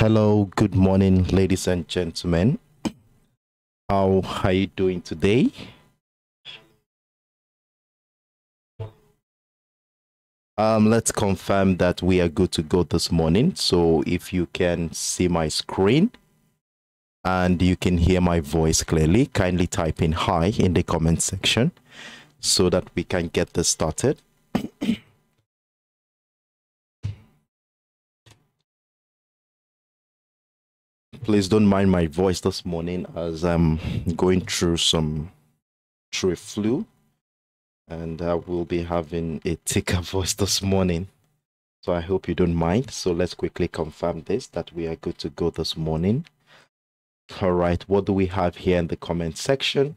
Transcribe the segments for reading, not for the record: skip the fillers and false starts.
Hello, good morning, ladies and gentlemen. How are you doing today? Let's confirm that we are good to go this morning. So if you can see my screen and you can hear my voice clearly, kindly type in hi in the comment section so that we can get this started. Please don't mind my voice this morning as I'm going through a flu, and I will be having a thicker voice this morning, so I hope you don't mind. So let's quickly confirm this, that we are good to go this morning. All right, what do we have here in the comment section?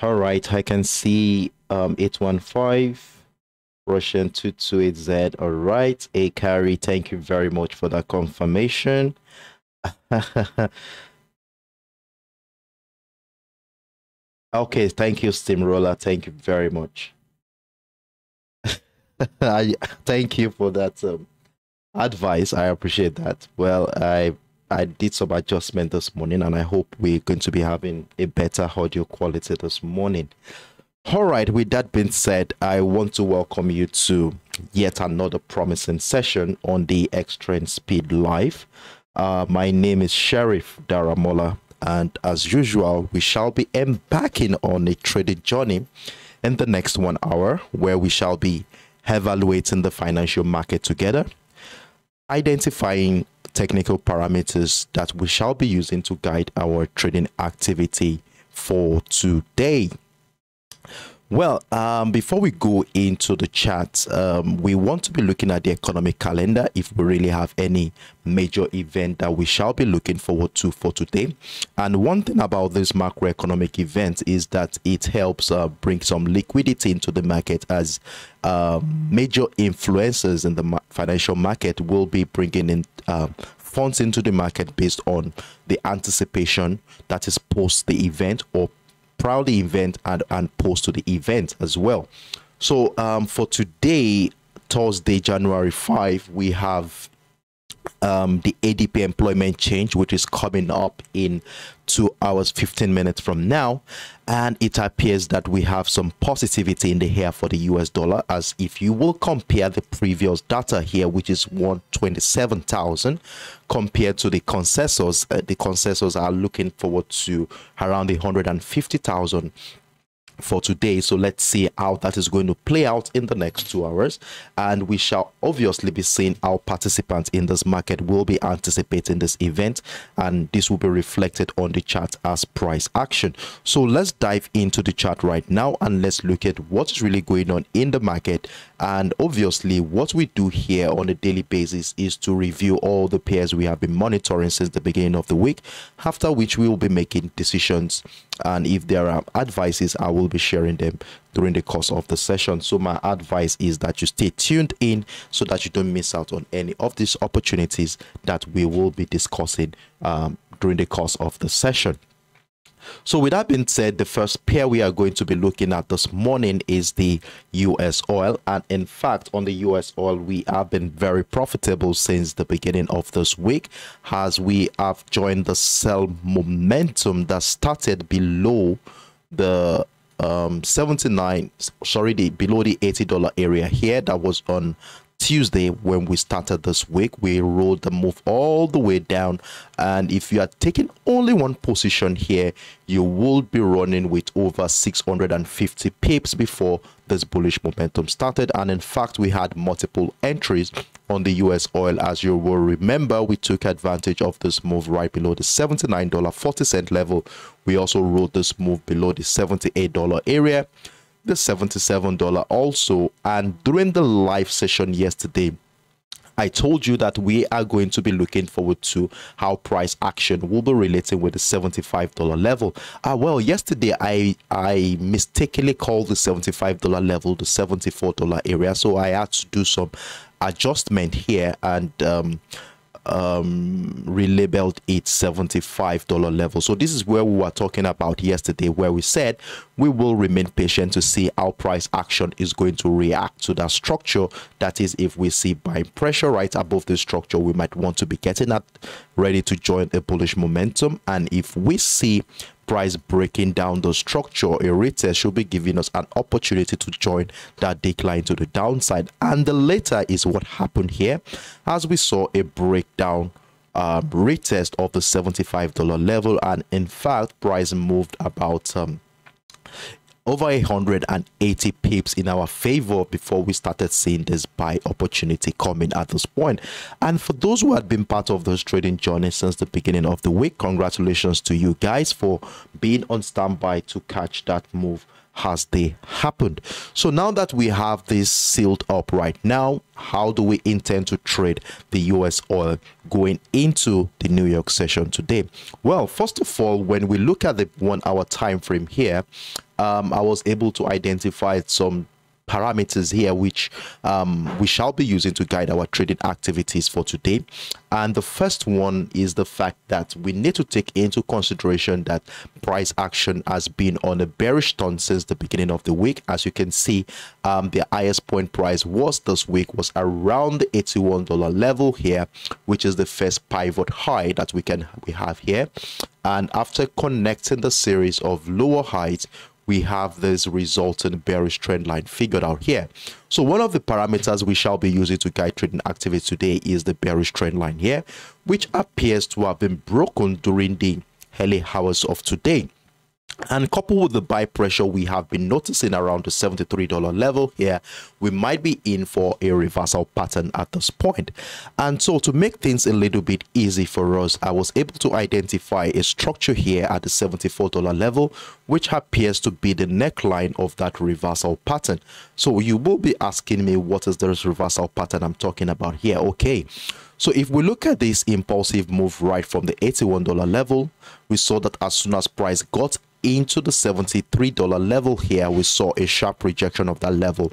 All right, I can see 815 Russian 228Z. All right, a carry, thank you very much for that confirmation. Okay, thank you, Steamroller, thank you very much. Thank you for that advice, I appreciate that. Well, I did some adjustment this morning, and I hope we're going to be having a better audio quality this morning. All right, with that being said, I want to welcome you to yet another promising session on the X Trend Speed Live. My name is Sheriff Daramola, and as usual, we shall be embarking on a trading journey in the next 1 hour, where we shall be evaluating the financial market together, identifying technical parameters that we shall be using to guide our trading activity for today. Well, before we go into the chat, we want to be looking at the economic calendar if we really have any major event that we shall be looking forward to for today. And one thing about this macroeconomic event is that it helps bring some liquidity into the market, as major influencers in the financial market will be bringing in funds into the market based on the anticipation that is post the event, or prior the event and post to the event as well. So for today, Thursday, January 5, we have the ADP employment change, which is coming up in 2 hours 15 minutes from now, and it appears that we have some positivity in the air for the US dollar, as if you will compare the previous data here, which is 127,000, compared to the consensus, the consensus are looking forward to around 150,000 for today. So let's see how that is going to play out in the next 2 hours, and we shall obviously be seeing how participants in this market will be anticipating this event, and this will be reflected on the chart as price action. So let's dive into the chart right now, and let's look at what is really going on in the market. And obviously, what we do here on a daily basis is to review all the pairs we have been monitoring since the beginning of the week, after which we will be making decisions, and if there are advices, I will be sharing them during the course of the session. So my advice is that you stay tuned in so that you don't miss out on any of these opportunities that we will be discussing during the course of the session. So with that being said, the first pair we are going to be looking at this morning is the US oil. And in fact, on the US oil, we have been very profitable since the beginning of this week, as we have joined the sell momentum that started below the 79, sorry, below the $80 area here. That was on Tuesday when we started this week. We rolled the move all the way down, and if you are taking only one position here, you will be running with over 650 pips before this bullish momentum started. And in fact, we had multiple entries on the US oil. As you will remember, we took advantage of this move right below the $79.40 level. We also rolled this move below the $78 area, the $77 also. And during the live session yesterday, I told you that we are going to be looking forward to how price action will be relating with the $75 level. Well, yesterday I mistakenly called the $75 level the $74 area, so I had to do some adjustment here, and relabeled its $75 level. So this is where we were talking about yesterday, where we said we will remain patient to see how price action is going to react to that structure. That is, if we see buying pressure right above the structure, we might want to be getting at ready to join a bullish momentum. And if we see price breaking down the structure, a retest should be giving us an opportunity to join that decline to the downside. And the latter is what happened here, as we saw a breakdown retest of the $75 level, and in fact price moved about over 180 pips in our favor before we started seeing this buy opportunity coming at this point. And for those who had been part of this trading journey since the beginning of the week, congratulations to you guys for being on standby to catch that move as they happened. So now that we have this sealed up right now, how do we intend to trade the US oil going into the New York session today? Well, first of all, when we look at the 1 hour time frame here, I was able to identify some parameters here which we shall be using to guide our trading activities for today. And the first one is the fact that we need to take into consideration that price action has been on a bearish turn since the beginning of the week. As you can see, the highest point price was this week was around the $81 level here, which is the first pivot high that we have here. And after connecting the series of lower highs, we have this resultant bearish trend line figured out here. So one of the parameters we shall be using to guide trading activity today is the bearish trend line here, which appears to have been broken during the early hours of today. And coupled with the buy pressure we have been noticing around the $73 level here, we might be in for a reversal pattern at this point. And so to make things a little bit easy for us, I was able to identify a structure here at the $74 level, which appears to be the neckline of that reversal pattern. So you will be asking me, what is this reversal pattern I'm talking about here? Okay. So if we look at this impulsive move right from the $81 level, we saw that as soon as price got into the $73 level here, we saw a sharp rejection of that level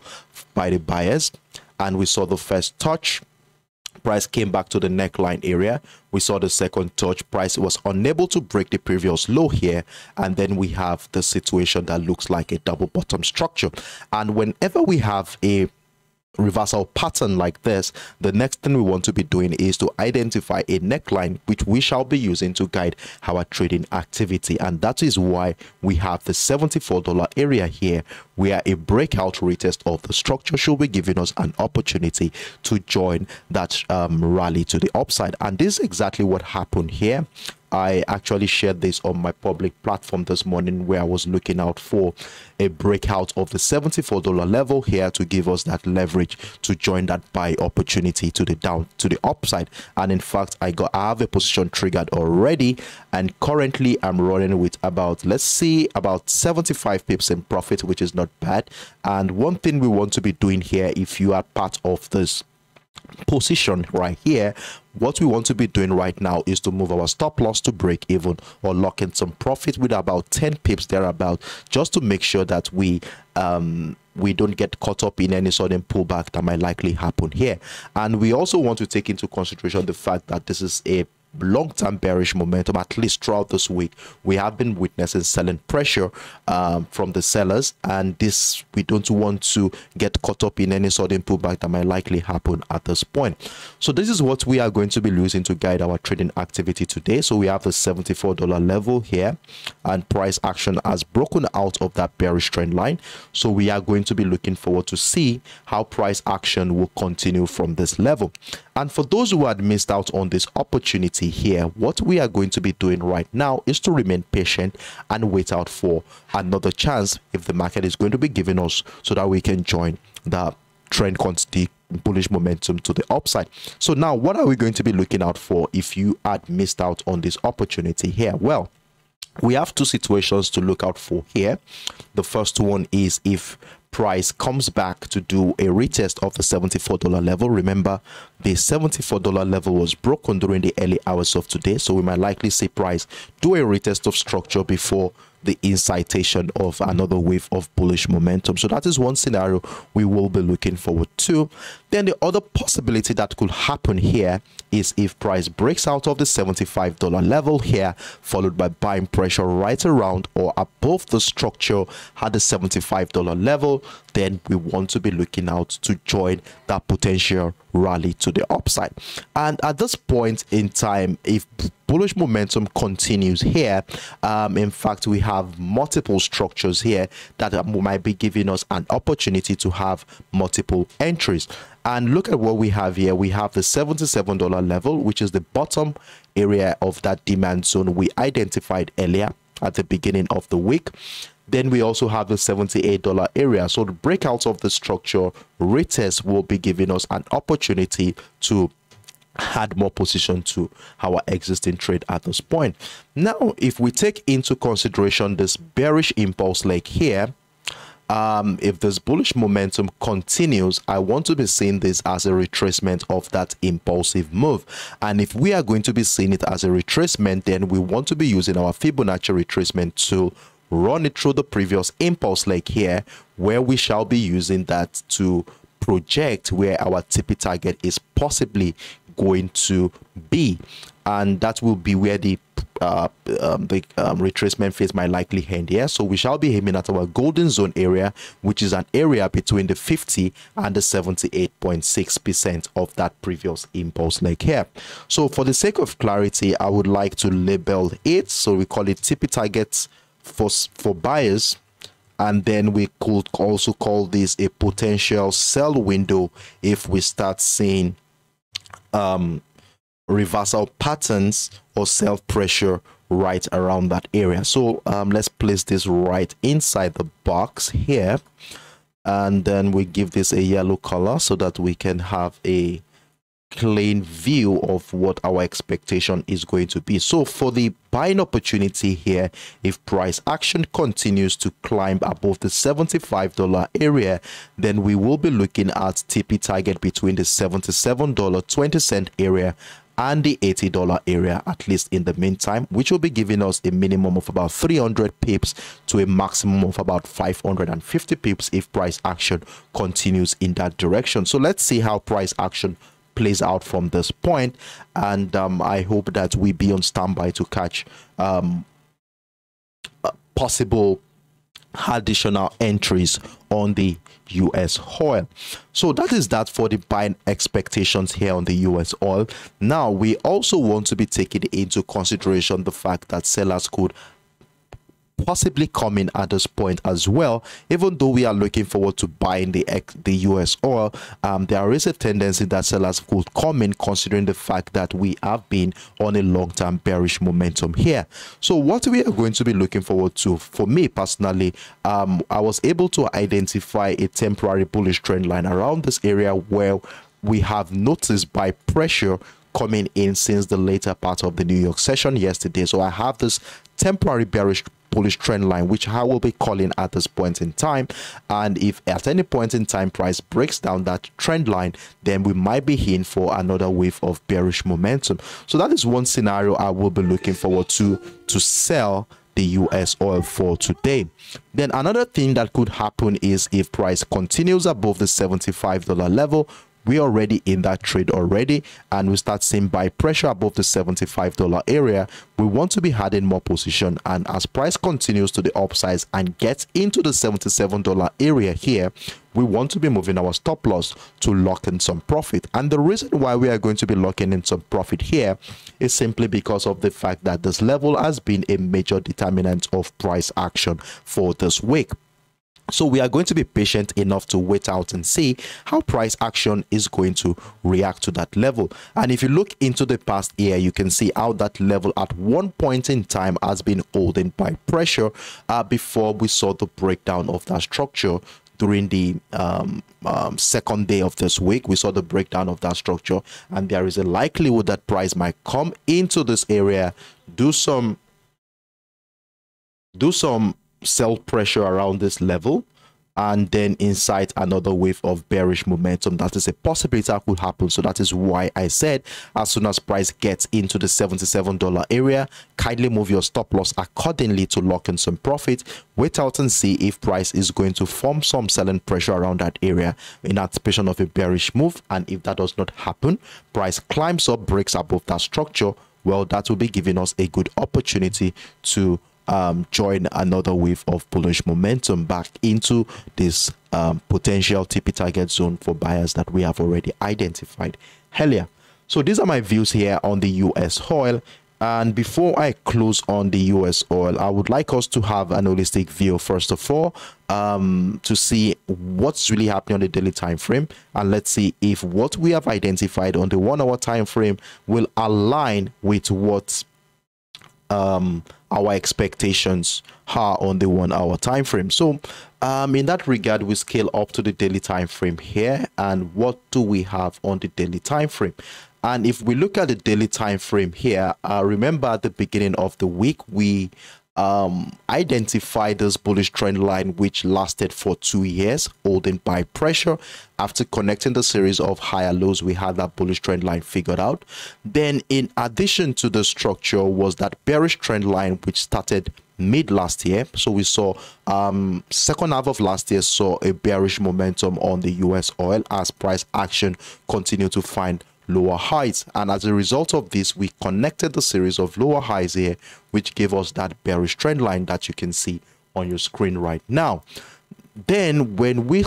by the buyers, and we saw the first touch. Price came back to the neckline area. We saw the second touch. Price was unable to break the previous low here, and then we have the situation that looks like a double bottom structure. And whenever we have a reversal pattern like this, the next thing we want to be doing is to identify a neckline which we shall be using to guide our trading activity. And that is why we have the $74 area here, where a breakout retest of the structure should be giving us an opportunity to join that rally to the upside. And this is exactly what happened here. I actually shared this on my public platform this morning, where I was looking out for a breakout of the $74 level here to give us that leverage to join that buy opportunity to the upside. And in fact, I have a position triggered already, and currently I'm running with about, let's see, about 75 pips in profit, which is not bad. And one thing we want to be doing here, if you are part of this position right here, what we want to be doing right now is to move our stop loss to break even or lock in some profit with about 10 pips thereabout, just to make sure that we don't get caught up in any sudden pullback that might likely happen here. And we also want to take into consideration the fact that this is a long-term bearish momentum. At least throughout this week, we have been witnessing selling pressure from the sellers, and this, we don't want to get caught up in any sudden pullback that might likely happen at this point. So this is what we are going to be using to guide our trading activity today. So we have the $74 level here, and price action has broken out of that bearish trend line. So we are going to be looking forward to see how price action will continue from this level. And for those who had missed out on this opportunity here, what we are going to be doing right now is to remain patient and wait out for another chance if the market is going to be giving us, so that we can join the trend continuity bullish momentum to the upside. So now, what are we going to be looking out for if you had missed out on this opportunity here? Well, we have two situations to look out for here. The first one is if price comes back to do a retest of the $74 level. Remember, the $74 level was broken during the early hours of today, so we might likely see price do a retest of structure before the incitation of another wave of bullish momentum. So that is one scenario we will be looking forward to. Then the other possibility that could happen here is if price breaks out of the $75 level here, followed by buying pressure right around or above the structure at the $75 level, then we want to be looking out to join that potential rally to the upside. And at this point in time, if bullish momentum continues here, in fact we have multiple structures here that might be giving us an opportunity to have multiple entries. And look at what we have here. We have the $77 level, which is the bottom area of that demand zone we identified earlier at the beginning of the week. Then we also have the $78 area. So the breakouts of the structure retest will be giving us an opportunity to add more position to our existing trade at this point. Now, if we take into consideration this bearish impulse leg here, if this bullish momentum continues, I want to be seeing this as a retracement of that impulsive move. And if we are going to be seeing it as a retracement, then we want to be using our Fibonacci retracement tool, run it through the previous impulse leg here, where we shall be using that to project where our tippy target is possibly going to be, and that will be where the retracement phase might likely end here. So we shall be aiming at our golden zone area, which is an area between the 50 and the 78.6% of that previous impulse leg here. So for the sake of clarity, I would like to label it, so we call it tippy targets for buyers, and then we could also call this a potential sell window if we start seeing reversal patterns or self pressure right around that area. So let's place this right inside the box here, and then we give this a yellow color so that we can have a clean view of what our expectation is going to be. So for the buying opportunity here, if price action continues to climb above the $75 area, then we will be looking at TP target between the $77.20 area and the $80 area, at least in the meantime, which will be giving us a minimum of about 300 pips to a maximum of about 550 pips if price action continues in that direction. So let's see how price action plays out from this point, and I hope that we be on standby to catch possible additional entries on the US oil. So that is that for the buying expectations here on the US oil. Now we also want to be taking into consideration the fact that sellers could possibly come in at this point as well. Even though we are looking forward to buying the US oil, there is a tendency that sellers could come in, considering the fact that we have been on a long-term bearish momentum here. So what we are going to be looking forward to, for me personally, I was able to identify a temporary bullish trend line around this area where we have noticed buy pressure coming in since the later part of the New York session yesterday. So I have this temporary bearish bullish trend line, which I will be calling at this point in time, and if at any point in time price breaks down that trend line, then we might be in for another wave of bearish momentum. So that is one scenario I will be looking forward to sell the US oil for today. Then another thing that could happen is if price continues above the $75 level, we're already in that trade already, and we start seeing buy pressure above the $75 area, we want to be adding more position. And as price continues to the upside and gets into the $77 area here, we want to be moving our stop loss to lock in some profit. And the reason why we are going to be locking in some profit here is simply because of the fact that this level has been a major determinant of price action for this week. So we are going to be patient enough to wait out and see how price action is going to react to that level. And if you look into the past year, you can see how that level at one point in time has been holding by pressure before we saw the breakdown of that structure. During the second day of this week, we saw the breakdown of that structure, and there is a likelihood that price might come into this area, do some sell pressure around this level, and then incite another wave of bearish momentum. That is a possibility that could happen. So that is why I said as soon as price gets into the $77 area, kindly move your stop loss accordingly to lock in some profit. Wait out and see if price is going to form some selling pressure around that area in anticipation of a bearish move. And if that does not happen, price climbs up, breaks above that structure, well, that will be giving us a good opportunity to join another wave of bullish momentum back into this potential TP target zone for buyers that we have already identified earlier. So these are my views here on the US oil. And before I close on the US oil, I would like us to have an holistic view first of all, to see what's really happening on the daily time frame, and let's see if what we have identified on the 1 hour time frame will align with what our expectations are on the 1 hour time frame. So in that regard, we scale up to the daily time frame here, and what do we have on the daily time frame? And if we look at the daily time frame here, remember at the beginning of the week we identified this bullish trend line which lasted for 2 years, holding by pressure. After connecting the series of higher lows, we had that bullish trend line figured out. Then in addition to the structure was that bearish trend line which started mid last year. So we saw second half of last year saw a bearish momentum on the US oil as price action continued to find lower highs, and as a result of this we connected the series of lower highs here which gave us that bearish trend line that you can see on your screen right now. Then when we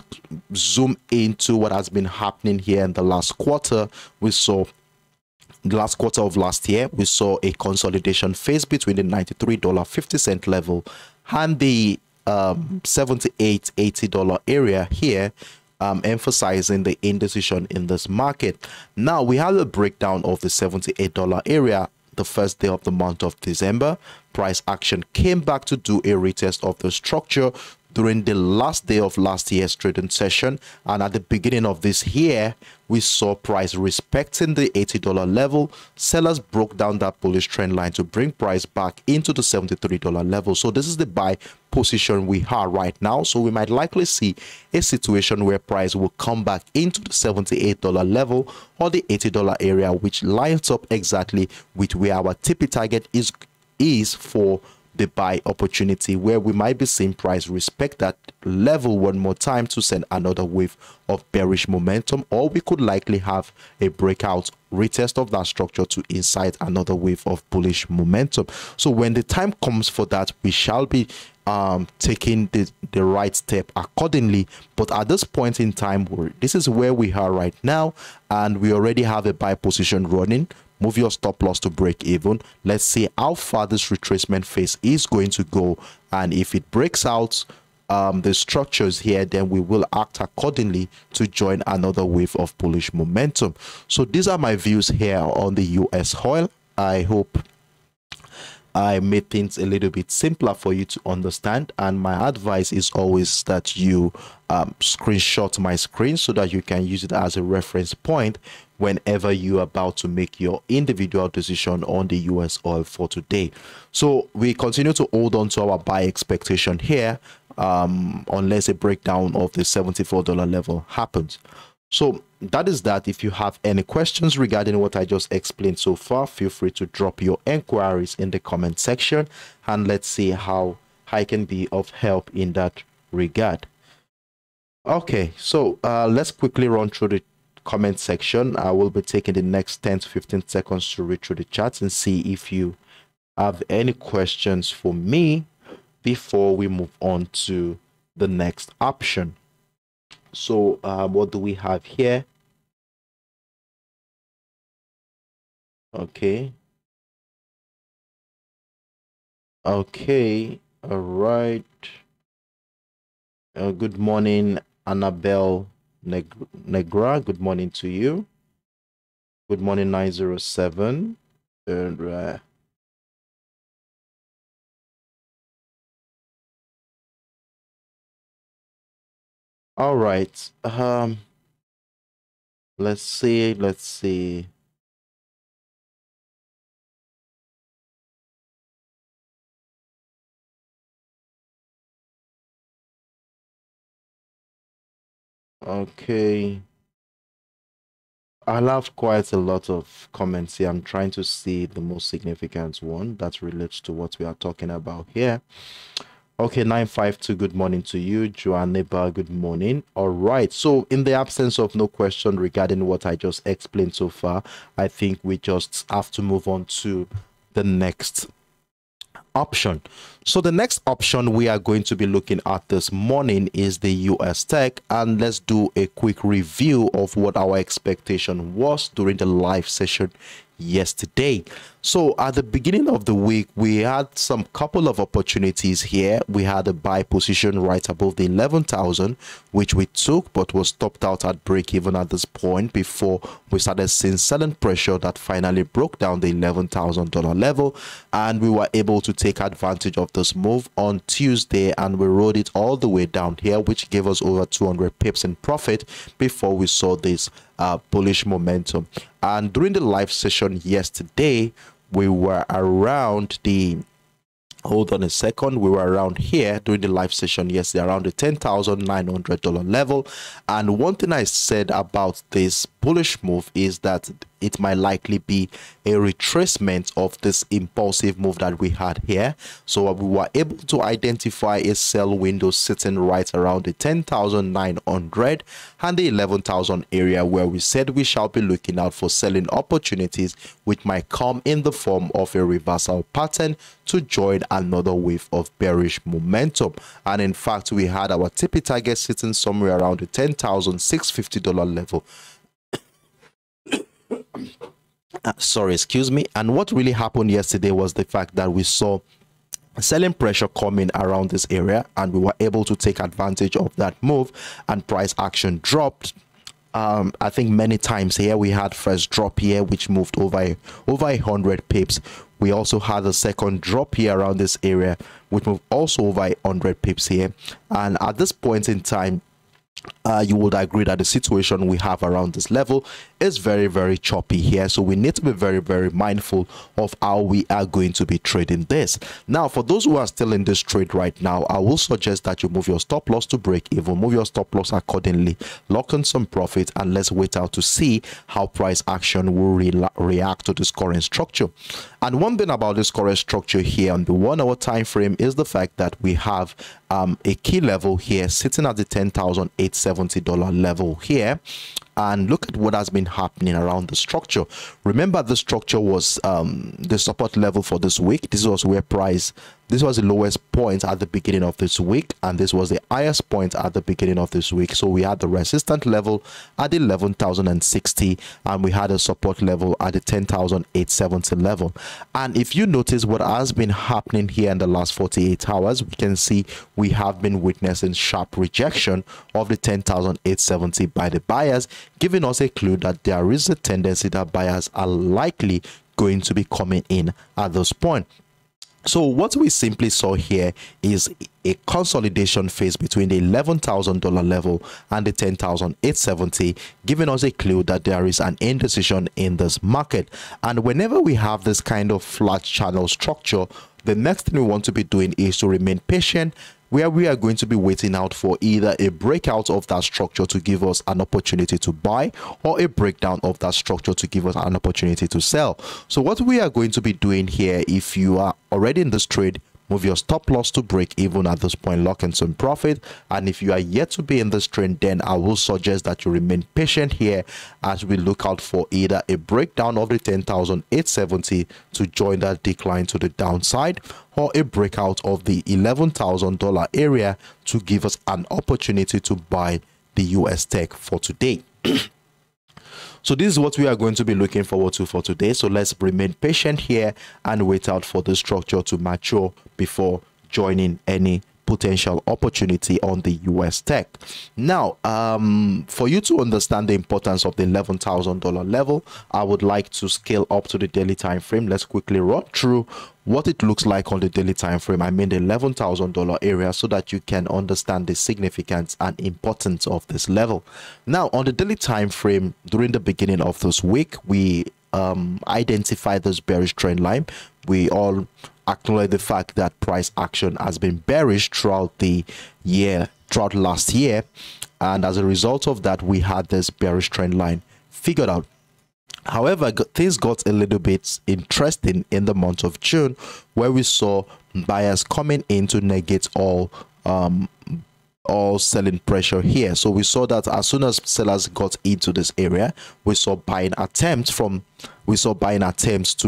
zoom into what has been happening here in the last quarter, we saw last quarter of last year we saw a consolidation phase between the $93.50 level and the $78.80 area here, emphasizing the indecision in this market. Now we have a breakdown of the $78 area the first day of the month of December. Price action came back to do a retest of the structure during the last day of last year's trading session, and at the beginning of this year we saw price respecting the $80 level. Sellers broke down that bullish trend line to bring price back into the $73 level. So this is the buy position we are right now. So we might likely see a situation where price will come back into the $78 level or the $80 area, which lines up exactly with where our TP target is for the buy opportunity, where we might be seeing price respect that level one more time to send another wave of bearish momentum, or we could likely have a breakout retest of that structure to incite another wave of bullish momentum. So when the time comes for that, we shall be taking the right step accordingly. But at this point in time, this is where we are right now, and we already have a buy position running. Move your stop loss to break even. Let's see how far this retracement phase is going to go, and if it breaks out the structures here, then we will act accordingly to join another wave of bullish momentum. So these are my views here on the US oil. I hope I made things a little bit simpler for you to understand, and my advice is always that you screenshot my screen so that you can use it as a reference point whenever you're about to make your individual decision on the US oil for today. So we continue to hold on to our buy expectation here unless a breakdown of the $74 level happens. So that is that. If you have any questions regarding what I just explained so far, feel free to drop your inquiries in the comment section, and let's see how I can be of help in that regard. Okay, so let's quickly run through the comment section. I will be taking the next 10 to 15 seconds to read through the chats and see if you have any questions for me before we move on to the next option. So what do we have here? Okay, all right. Good morning, Annabelle Negra. Good morning to you. Good morning, 907. All right, let's see. Okay, I'll have quite a lot of comments here. I'm trying to see the most significant one that relates to what we are talking about here. Okay, 952, good morning to you. Joaneba, good morning. All right, so in the absence of no question regarding what I just explained so far, I think we just have to move on to the next option. So the next option we are going to be looking at this morning is the US tech, and let's do a quick review of what our expectation was during the live session yesterday. So at the beginning of the week, we had some couple of opportunities here. We had a buy position right above the 11,000, which we took, but was topped out at break even at this point before we started seeing selling pressure that finally broke down the $11,000 level, and we were able to take advantage of this move on Tuesday, and we rode it all the way down here, which gave us over 200 pips in profit before we saw this bullish momentum. And during the live session yesterday, we were around the, hold on a second, we were around here during the live session yesterday around the $10,900 level. And one thing I said about this bullish move is that it might likely be a retracement of this impulsive move that we had here. So we were able to identify a sell window sitting right around the 10,900 and the 11,000 area, where we said we shall be looking out for selling opportunities which might come in the form of a reversal pattern to join another wave of bearish momentum. And in fact, we had our tippy target sitting somewhere around the $10,650 level. Sorry, excuse me. And what really happened yesterday was the fact that we saw selling pressure coming around this area, and we were able to take advantage of that move, and price action dropped. I think many times here. We had first drop here, which moved over 100 pips. We also had a second drop here around this area, which moved also over 100 pips here. And at this point in time, you would agree that the situation we have around this level is very, very choppy here, so we need to be very, very mindful of how we are going to be trading this. Now, for those who are still in this trade right now, I will suggest that you move your stop loss to break even, move your stop loss accordingly, lock in some profit, and let's wait out to see how price action will react to this current structure. And one thing about this current structure here on the 1 hour time frame is the fact that we have a key level here sitting at the $10,870 level here, and look at what has been happening around the structure. Remember, the structure was the support level for this week. This was where price, this was the lowest point at the beginning of this week, and this was the highest point at the beginning of this week. So we had the resistance level at 11,060, and we had a support level at the 10,870 level. And if you notice what has been happening here in the last 48 hours, we can see we have been witnessing sharp rejection of the 10,870 by the buyers, giving us a clue that there is a tendency that buyers are likely going to be coming in at this point. So what we simply saw here is a consolidation phase between the $11,000 level and the $10,870, giving us a clue that there is an indecision in this market. And whenever we have this kind of flat channel structure, the next thing we want to be doing is to remain patient, where we are going to be waiting out for either a breakout of that structure to give us an opportunity to buy, or a breakdown of that structure to give us an opportunity to sell. So what we are going to be doing here, if you are already in this trade, move your stop loss to break even at this point, lock in some profit. And if you are yet to be in this trend, then I will suggest that you remain patient here as we look out for either a breakdown of the 10,870 to join that decline to the downside, or a breakout of the $11,000 area to give us an opportunity to buy the US tech for today. So this is what we are going to be looking forward to for today. So let's remain patient here and wait out for the structure to mature before joining any potential opportunity on the US tech. Now, for you to understand the importance of the $11,000 level, I would like to scale up to the daily time frame. Let's quickly run through what it looks like on the daily time frame, I mean the $11,000 area, so that you can understand the significance and importance of this level. Now, on the daily time frame, during the beginning of this week, we identified this bearish trend line. We all acknowledge the fact that price action has been bearish throughout the year throughout last year, and as a result of that, we had this bearish trend line figured out. However, things got a little bit interesting in the month of June, where we saw buyers coming in to negate all selling pressure here. So we saw that as soon as sellers got into this area, we saw buying attempts to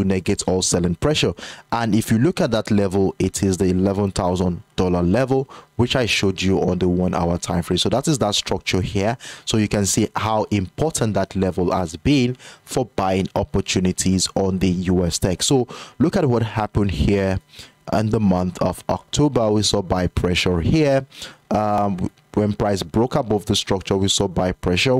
negate all selling pressure. And if you look at that level, it is the $11,000 level, which I showed you on the 1 hour time frame. So that is that structure here. So you can see how important that level has been for buying opportunities on the US tech. So look at what happened here. And the month of October, we saw buy pressure here. When price broke above the structure, we saw buy pressure,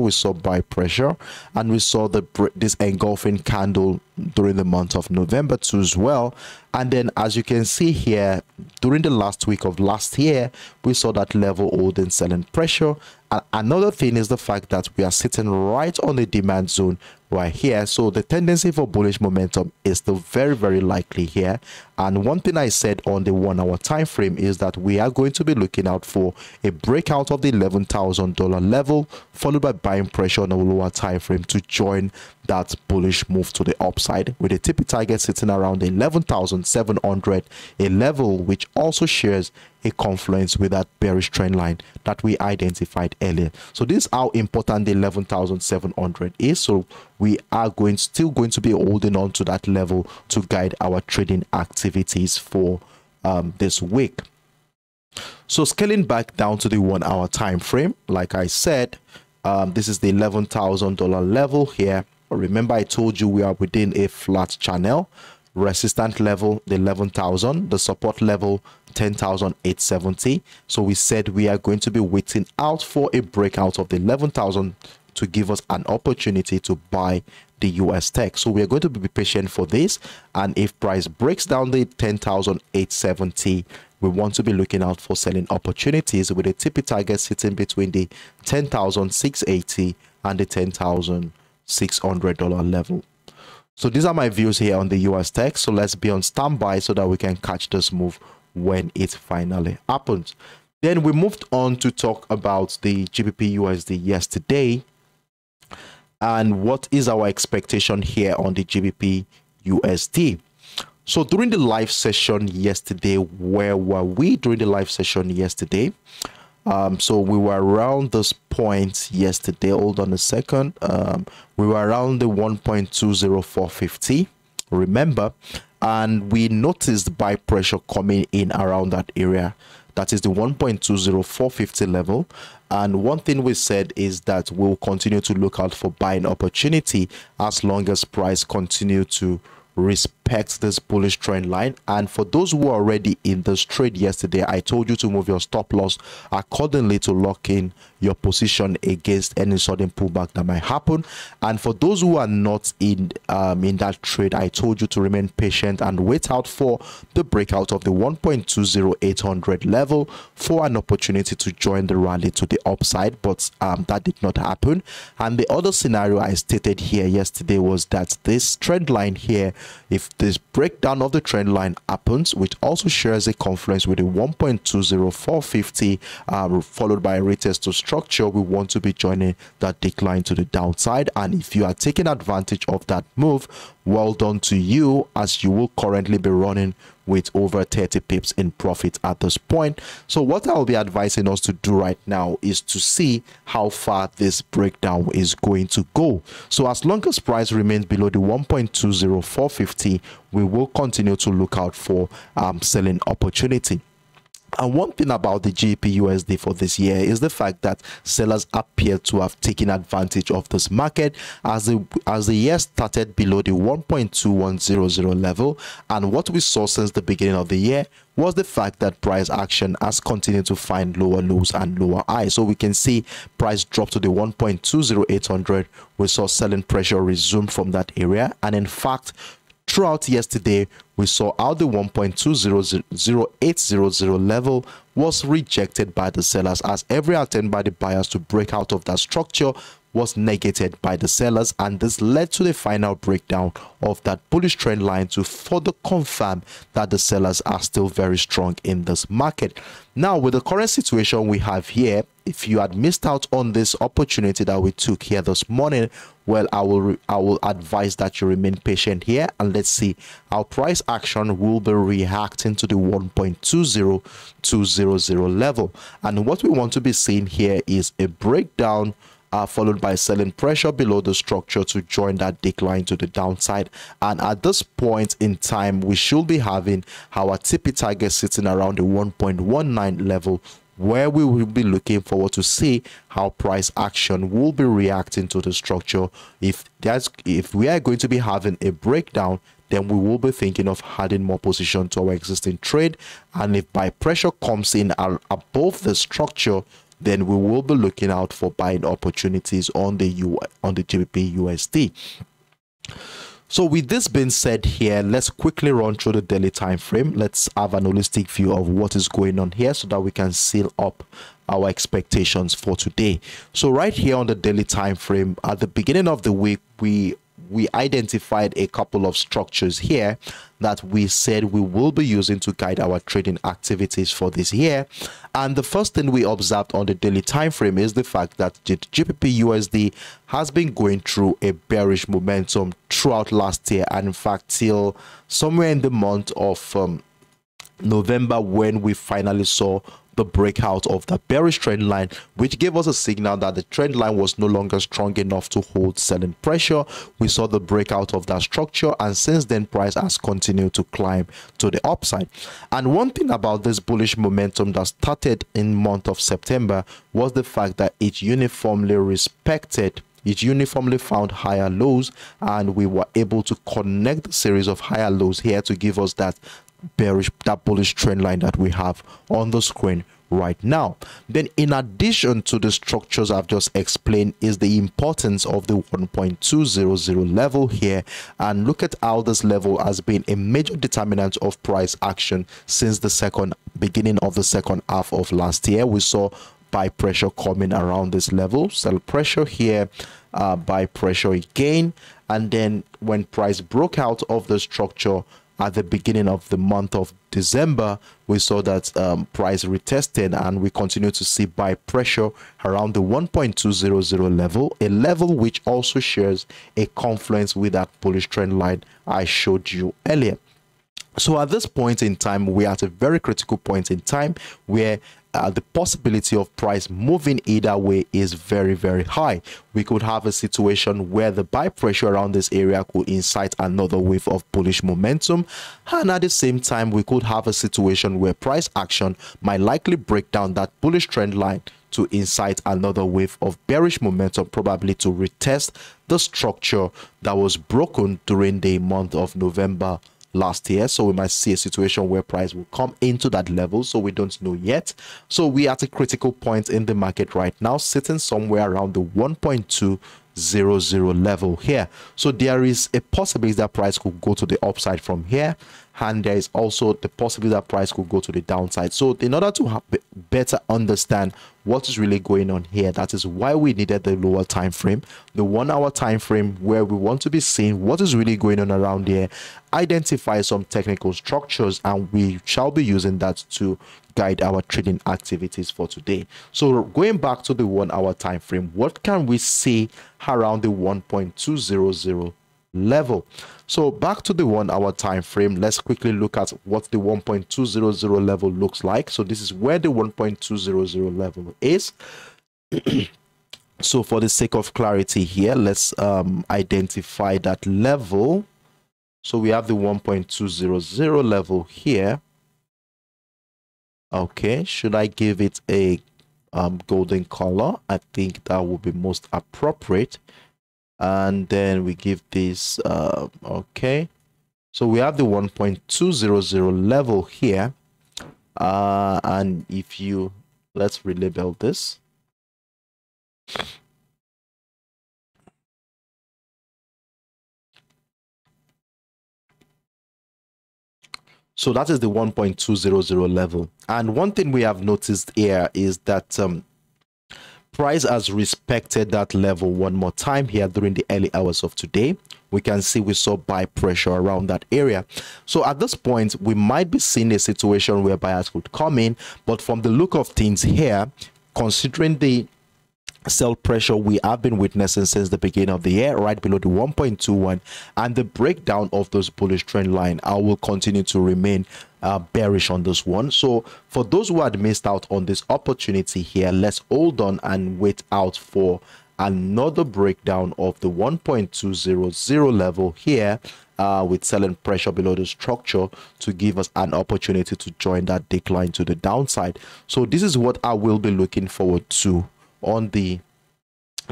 and we saw this engulfing candle during the month of November too as well. And then, as you can see here, during the last week of last year, we saw that level holding selling pressure. And another thing is the fact that we are sitting right on the demand zone right here, so the tendency for bullish momentum is still very, very likely here. And one thing I said on the 1 hour time frame is that we are going to be looking out for a breakout of the $11,000 level, followed by buying pressure on a lower time frame to join that bullish move to the upside, with a tippy target sitting around 11,700, a level which also shares a confluence with that bearish trend line that we identified earlier. So this is how important the 11,700 is. So we are still going to be holding on to that level to guide our trading activities for this week. So scaling back down to the 1 hour time frame, like I said, this is the $11,000 level here. Remember, I told you we are within a flat channel. Resistance level, the 11,000, the support level, 10,870. So we said we are going to be waiting out for a breakout of the 11,000 to give us an opportunity to buy the US tech. So we are going to be patient for this, and if price breaks down the 10,870, we want to be looking out for selling opportunities, with a tippy target sitting between the 10,680 and the $10,600 level. So these are my views here on the US tech. So let's be on standby so that we can catch this move when it finally happens. Then we moved on to talk about the GBPUSD yesterday, and what is our expectation here on the GBPUSD. So during the live session yesterday, where were we during the live session yesterday? So we were around this point yesterday, hold on a second, we were around the 1.20450, remember, and we noticed buy pressure coming in around that area, that is the 1.20450 level. And one thing we said is that we'll continue to look out for buying opportunity as long as price continue to respect this bullish trend line. And for those who are already in this trade yesterday, I told you to move your stop loss accordingly to lock in your position against any sudden pullback that might happen. And for those who are not in that trade, I told you to remain patient and wait out for the breakout of the 1.20800 level for an opportunity to join the rally to the upside, but that did not happen. And the other scenario I stated here yesterday was that this trend line here, if this breakdown of the trend line happens, which also shares a confluence with the 1.20450, followed by a retest to structure, we want to be joining that decline to the downside. And if you are taking advantage of that move, well done to you, as you will currently be running with over 30 pips in profit at this point. So what I'll be advising us to do right now is to see how far this breakdown is going to go. So as long as price remains below the 1.20450, we will continue to look out for selling opportunity. And one thing about the GBPUSD for this year is the fact that sellers appear to have taken advantage of this market, as the year started below the 1.2100 level. And what we saw since the beginning of the year was the fact that price action has continued to find lower lows and lower highs. So we can see price drop to the 1.20800. We saw selling pressure resume from that area, and in fact, throughout yesterday, we saw how the 1.20800 level was rejected by the sellers, as every attempt by the buyers to break out of that structure was negated by the sellers, and this led to the final breakdown of that bullish trend line to further confirm that the sellers are still very strong in this market. Now, with the current situation we have here, if you had missed out on this opportunity that we took here this morning, well, I will advise that you remain patient here, and let's see how price action will be reacting to the 1.20200 level. And what we want to be seeing here is a breakdown followed by selling pressure below the structure to join that decline to the downside. And at this point in time, we should be having our TP target sitting around the 1.19 level, where we will be looking forward to see how price action will be reacting to the structure. If we are going to be having a breakdown, then we will be thinking of adding more position to our existing trade. And if buy pressure comes in above the structure, then we will be looking out for buying opportunities on the GBPUSD. So with this being said here, let's quickly run through the daily time frame. Let's have an holistic view of what is going on here so that we can seal up our expectations for today. So right here on the daily time frame, at the beginning of the week, we identified a couple of structures here that we said we will be using to guide our trading activities for this year. And the first thing we observed on the daily time frame is the fact that the GBPUSD has been going through a bearish momentum throughout last year, and in fact till somewhere in the month of November, when we finally saw the breakout of the bearish trend line, which gave us a signal that the trend line was no longer strong enough to hold selling pressure. We saw the breakout of that structure, and since then price has continued to climb to the upside. And one thing about this bullish momentum that started in month of September was the fact that it uniformly found higher lows, and we were able to connect a series of higher lows here to give us that bullish trend line that we have on the screen right now. Then in addition to the structures I've just explained is the importance of the 1.200 level here, and look at how this level has been a major determinant of price action since the beginning of the second half of last year. We saw buy pressure coming around this level, sell pressure here, buy pressure again, and then when price broke out of the structure at the beginning of the month of December, we saw that price retested, and we continue to see buy pressure around the 1.200 level, a level which also shares a confluence with that bullish trend line I showed you earlier. So at this point in time, we are at a very critical point in time where the possibility of price moving either way is very, very high. We could have a situation where the buy pressure around this area could incite another wave of bullish momentum, and at the same time we could have a situation where price action might likely break down that bullish trend line to incite another wave of bearish momentum, probably to retest the structure that was broken during the month of November last year. So we might see a situation where price will come into that level, so we don't know yet. So we are at a critical point in the market right now, sitting somewhere around the 1.200 level here. So there is a possibility that price could go to the upside from here, and there is also the possibility that price could go to the downside. So in order to better understand what is really going on here, that is why we needed the lower time frame, the 1 hour time frame, where we want to be seeing what is really going on around here, identify some technical structures, and we shall be using that to guide our trading activities for today. So going back to the 1 hour time frame, what can we see around the 1.200 level? So back to the 1 hour time frame, let's quickly look at what the 1.200 level looks like. So this is where the 1.200 level is. So for the sake of clarity here, let's identify that level. So we have the 1.200 level here. Okay, should I give it a golden color? I think that would be most appropriate. And then we give this okay, so we have the 1.200 level here, and if you, let's relabel this. So that is the 1.200 level. And one thing we have noticed here is that Price has respected that level one more time here during the early hours of today. We can see we saw buy pressure around that area. So at this point, we might be seeing a situation where buyers could come in. But from the look of things here, considering the sell pressure we have been witnessing since the beginning of the year, right below the 1.21, and the breakdown of those bullish trend line, I will continue to remain bearish on this one. So for those who had missed out on this opportunity here, let's hold on and wait out for another breakdown of the 1.200 level here, with selling pressure below the structure to give us an opportunity to join that decline to the downside. So this is what I will be looking forward to on the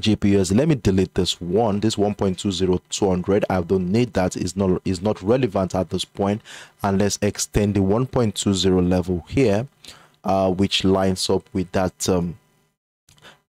GBPUSD. Let me delete this one. This 1.20200, I don't need that. Is not relevant at this point. And let's extend the 1.20 level here, which lines up with that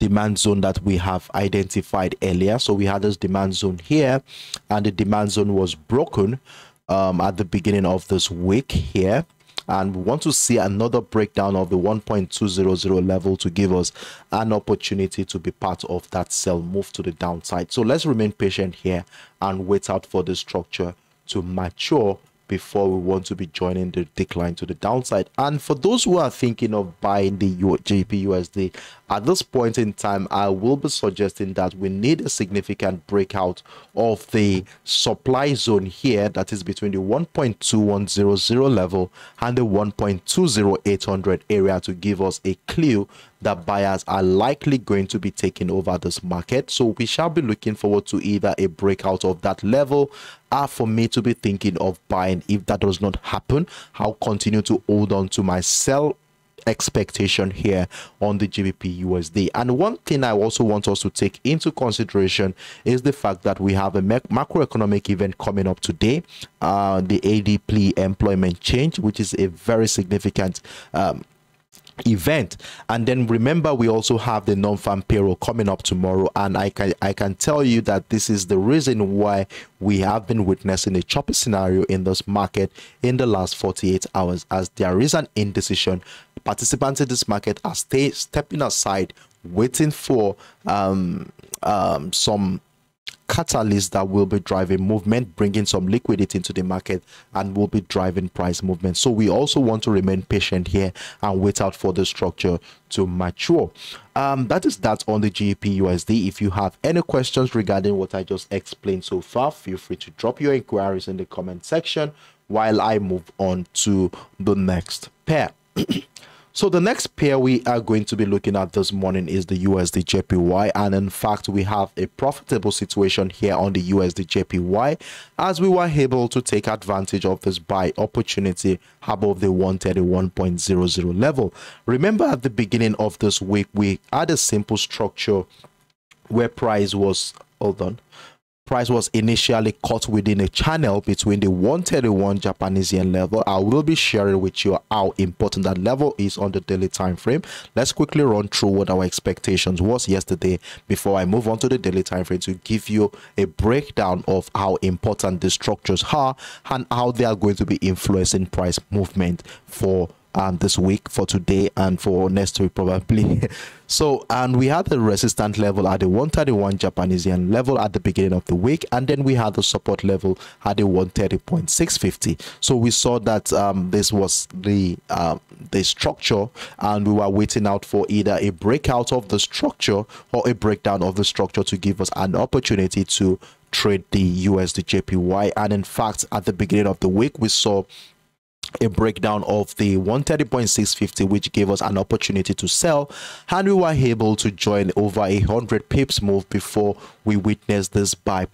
demand zone that we have identified earlier. So we had this demand zone here, and the demand zone was broken at the beginning of this week here. And we want to see another breakdown of the 1.200 level to give us an opportunity to be part of that sell move to the downside. So let's remain patient here and wait out for the structure to mature before we want to be joining the decline to the downside. And for those who are thinking of buying the GBPUSD at this point in time, I will be suggesting that we need a significant breakout of the supply zone here, that is between the 1.2100 level and the 1.20800 area, to give us a clue that buyers are likely going to be taking over this market. So we shall be looking forward to either a breakout of that level, or for me to be thinking of buying. If that does not happen, I'll continue to hold on to my sell expectation here on the GBPUSD. And one thing I also want us to take into consideration is the fact that we have a macroeconomic event coming up today, the ADP employment change, which is a very significant event. And then remember, we also have the non-farm payroll coming up tomorrow, and I can tell you that this is the reason why we have been witnessing a choppy scenario in this market in the last 48 hours, as there is an indecision. Participants in this market are stepping aside, waiting for some catalyst that will be driving movement, bringing some liquidity into the market, and will be driving price movement. So we also want to remain patient here and wait out for the structure to mature. That is that on the GBPUSD. If you have any questions regarding what I just explained so far, feel free to drop your inquiries in the comment section while I move on to the next pair. So the next pair we are going to be looking at this morning is the USDJPY, and in fact we have a profitable situation here on the USDJPY, as we were able to take advantage of this buy opportunity above the 131.00 level. Remember, at the beginning of this week we had a simple structure where price was, price was initially caught within a channel between the 131 Japanese yen level. I will be sharing with you how important that level is on the daily time frame. Let's quickly run through what our expectations was yesterday before I move on to the daily time frame, to give you a breakdown of how important these structures are and how they are going to be influencing price movement for this week, for today, and for next week probably. So, and we had the resistance level at the 131 Japanese yen level at the beginning of the week, and then we had the support level at the 130.650. so we saw that this was the structure, and we were waiting out for either a breakout of the structure or a breakdown of the structure to give us an opportunity to trade the USDJPY. And in fact, at the beginning of the week we saw a breakdown of the 130.650, which gave us an opportunity to sell, and we were able to join over 100 pips move before we witnessed this buy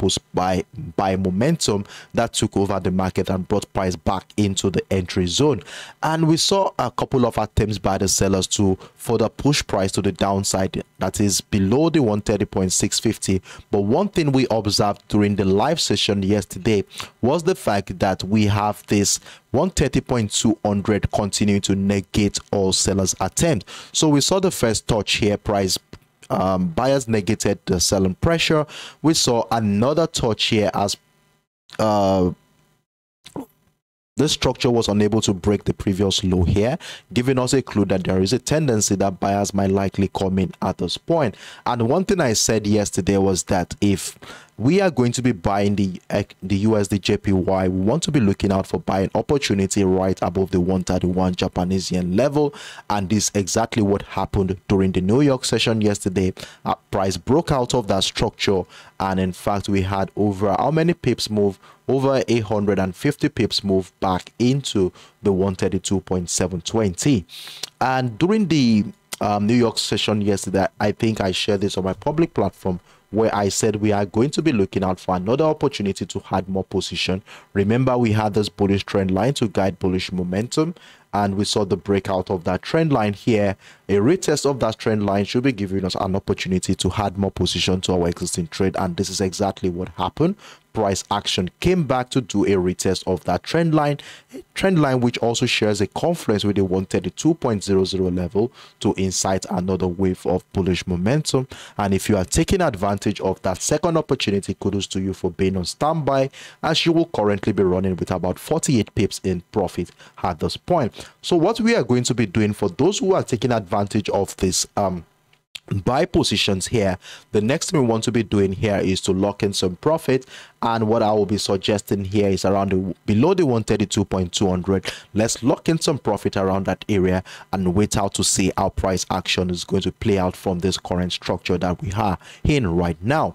momentum that took over the market and brought price back into the entry zone. And we saw a couple of attempts by the sellers to further push price to the downside, that is below the 130.650. but one thing we observed during the live session yesterday was the fact that we have this 130.200 continuing to negate all sellers' attempt. So we saw the first touch here, price buyers negated the selling pressure. We saw another touch here as This structure was unable to break the previous low here, giving us a clue that there is a tendency that buyers might likely come in at this point. And one thing I said yesterday was that if we are going to be buying the USDJPY, we want to be looking out for buying opportunity right above the 131 Japanese yen level, and this is exactly what happened during the New York session yesterday. Our price broke out of that structure, and in fact we had over how many pips move, over 850 pips move back into the 132.720. and during the New York session yesterday, I think I shared this on my public platform, where I said we are going to be looking out for another opportunity to add more position. Remember, we had this bullish trend line to guide bullish momentum, and we saw the breakout of that trend line here. A retest of that trend line should be giving us an opportunity to add more position to our existing trade, and this is exactly what happened. Price action came back to do a retest of that trend line, a trend line which also shares a confluence with the 132.00 level to incite another wave of bullish momentum. And if you are taking advantage of that second opportunity, kudos to you for being on standby, as you will currently be running with about 48 pips in profit at this point. So what we are going to be doing for those who are taking advantage of this buy positions here, the next thing we want to be doing here is to lock in some profit. And what I will be suggesting here is around below the 132.200. let's lock in some profit around that area and wait out to see how price action is going to play out from this current structure that we are in right now.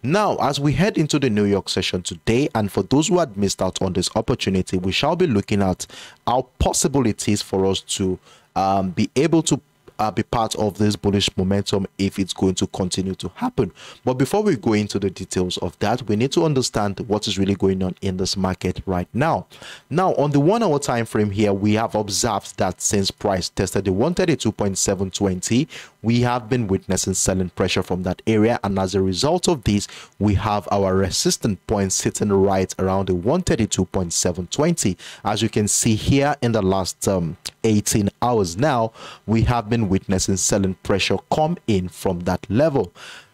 Now, as we head into the New York session today, and for those who had missed out on this opportunity, we shall be looking at how possible it is for us to be able to be part of this bullish momentum if it's going to continue to happen. But before we go into the details of that, we need to understand what is really going on in this market right now. Now, on the 1 hour time frame here, we have observed that since price tested the 132.720, we have been witnessing selling pressure from that area, and as a result of this, we have our resistance point sitting right around the 132.720. as you can see here, in the last 18 hours now, we have been witnessing selling pressure come in from that level.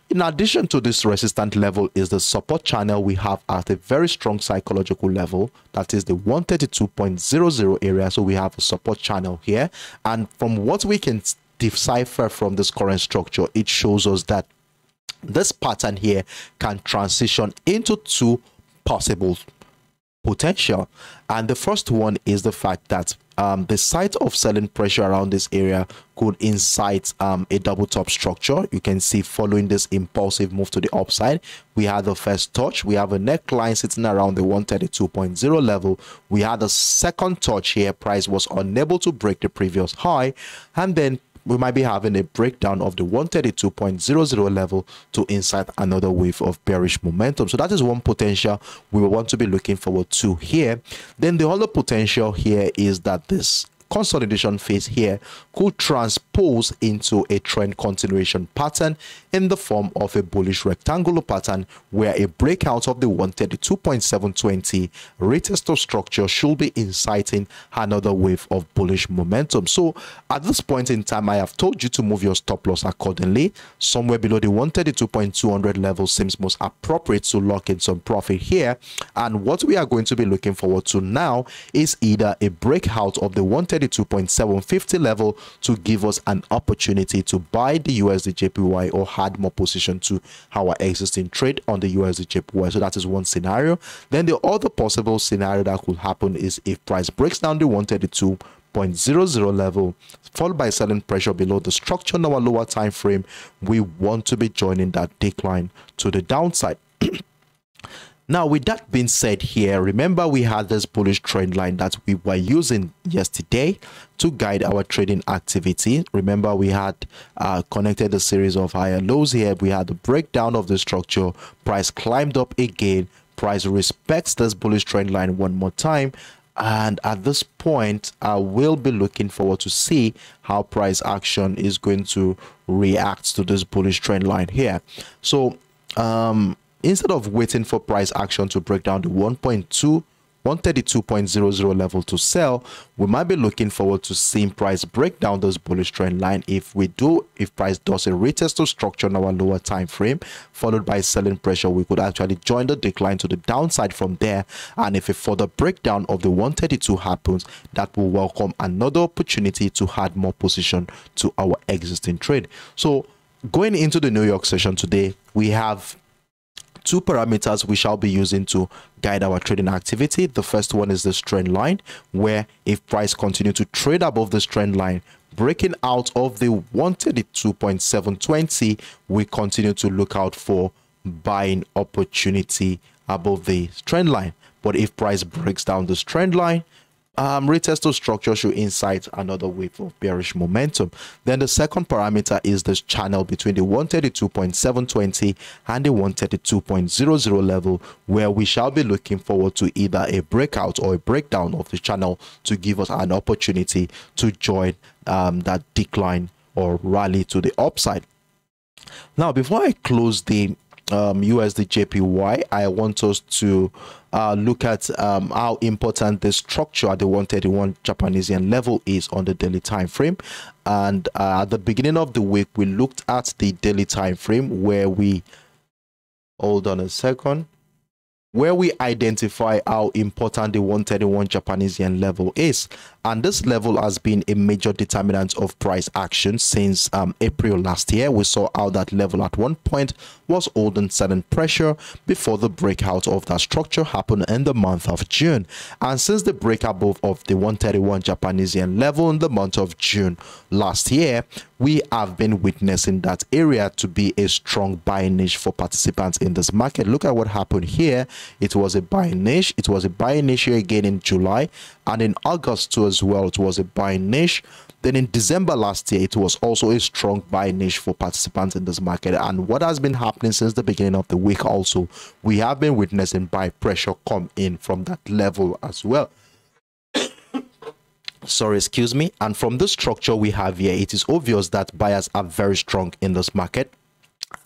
In addition to this resistance level is the support channel we have at a very strong psychological level, that is the 132.00 area. So we have a support channel here, and from what we can decipher from this current structure, it shows us that this pattern here can transition into two possible potential. And the first one is the fact that the site of selling pressure around this area could incite a double top structure. You can see following this impulsive move to the upside, we had the first touch, we have a neckline sitting around the 132.0 level, we had a second touch here, price was unable to break the previous high, and then we might be having a breakdown of the 132.00 level to incite another wave of bearish momentum. So that is one potential we want to be looking forward to here. Then the other potential here is that this consolidation phase here could transpose into a trend continuation pattern in the form of a bullish rectangular pattern, where a breakout of the 132.720 retest of structure should be inciting another wave of bullish momentum. So at this point in time, I have told you to move your stop loss accordingly. Somewhere below the 132.200 level seems most appropriate to lock in some profit here. And what we are going to be looking forward to now is either a breakout of the 132.750 level to give us an opportunity to buy the USDJPY or add more position to our existing trade on the USDJPY. So that is one scenario. Then the other possible scenario that could happen is if price breaks down the 132.00 level, followed by selling pressure below the structure on our lower time frame, we want to be joining that decline to the downside. Now, with that being said here, remember we had this bullish trend line that we were using yesterday to guide our trading activity. Remember, we had connected a series of higher lows here. We had a breakdown of the structure. Price climbed up again. Price respects this bullish trend line one more time. And at this point, I will be looking forward to see how price action is going to react to this bullish trend line here. So, instead of waiting for price action to break down the 1.2 132.00 level to sell. We might be looking forward to seeing price break down those bullish trend line. If price does a retest to structure on our lower time frame followed by selling pressure, we could actually join the decline to the downside from there. And if a further breakdown of the 132 happens, that will welcome another opportunity to add more position to our existing trade. So going into the New York session today, we have two parameters we shall be using to guide our trading activity. The first one is this trend line, where if price continue to trade above this trend line, breaking out of the 132.720, we continue to look out for buying opportunity above the trend line. But if price breaks down this trend line, retest to structure should incite another wave of bearish momentum. Then the second parameter is this channel between the 132.720 and the 132.00 level, where we shall be looking forward to either a breakout or a breakdown of the channel to give us an opportunity to join that decline or rally to the upside. Now, before I close the USDJPY, I want us to look at how important the structure at the 131 Japanese yen level is on the daily time frame. And at the beginning of the week, we looked at the daily time frame where we identify how important the 131 Japanese yen level is. And this level has been a major determinant of price action since April last year. We saw how that level at one point was holding certain pressure before the breakout of that structure happened in the month of June. And since the break above of the 131 Japanese yen level in the month of June last year, we have been witnessing that area to be a strong buying niche for participants in this market. Look at what happened here. It was a buying niche. It was a buying niche here again in July, and in August too as well, it was a buying niche. Then in December last year, it was also a strong buying niche for participants in this market. And what has been happening since the beginning of the week also, we have been witnessing buy pressure come in from that level as well. And from the structure we have here, it is obvious that buyers are very strong in this market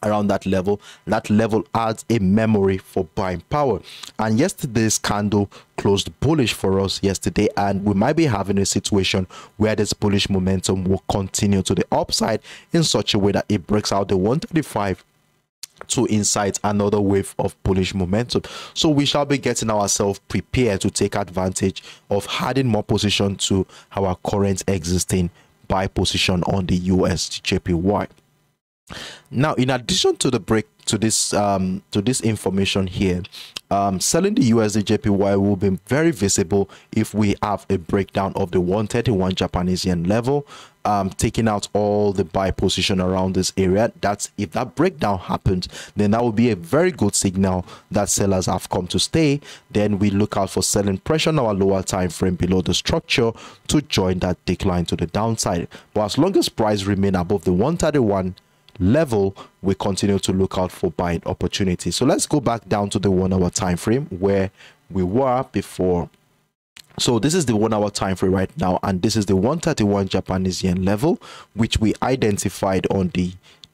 around that level. That level adds a memory for buying power, and yesterday's candle closed bullish for us yesterday, and we might be having a situation where this bullish momentum will continue to the upside in such a way that it breaks out the 135 to incite another wave of bullish momentum. So we shall be getting ourselves prepared to take advantage of adding more position to our current existing buy position on the USDJPY. Now, in addition to the break to this information here, selling the USDJPY will be very visible if we have a breakdown of the 131 Japanese yen level, taking out all the buy position around this area. That's if that breakdown happens, then that will be a very good signal that sellers have come to stay. Then we look out for selling pressure on our lower time frame below the structure to join that decline to the downside. But as long as price remain above the 131 level, we continue to look out for buying opportunities. So let's go back down to the 1 hour time frame where we were before. So this is the 1 hour time frame right now, and this is the 131 Japanese yen level, which we identified on the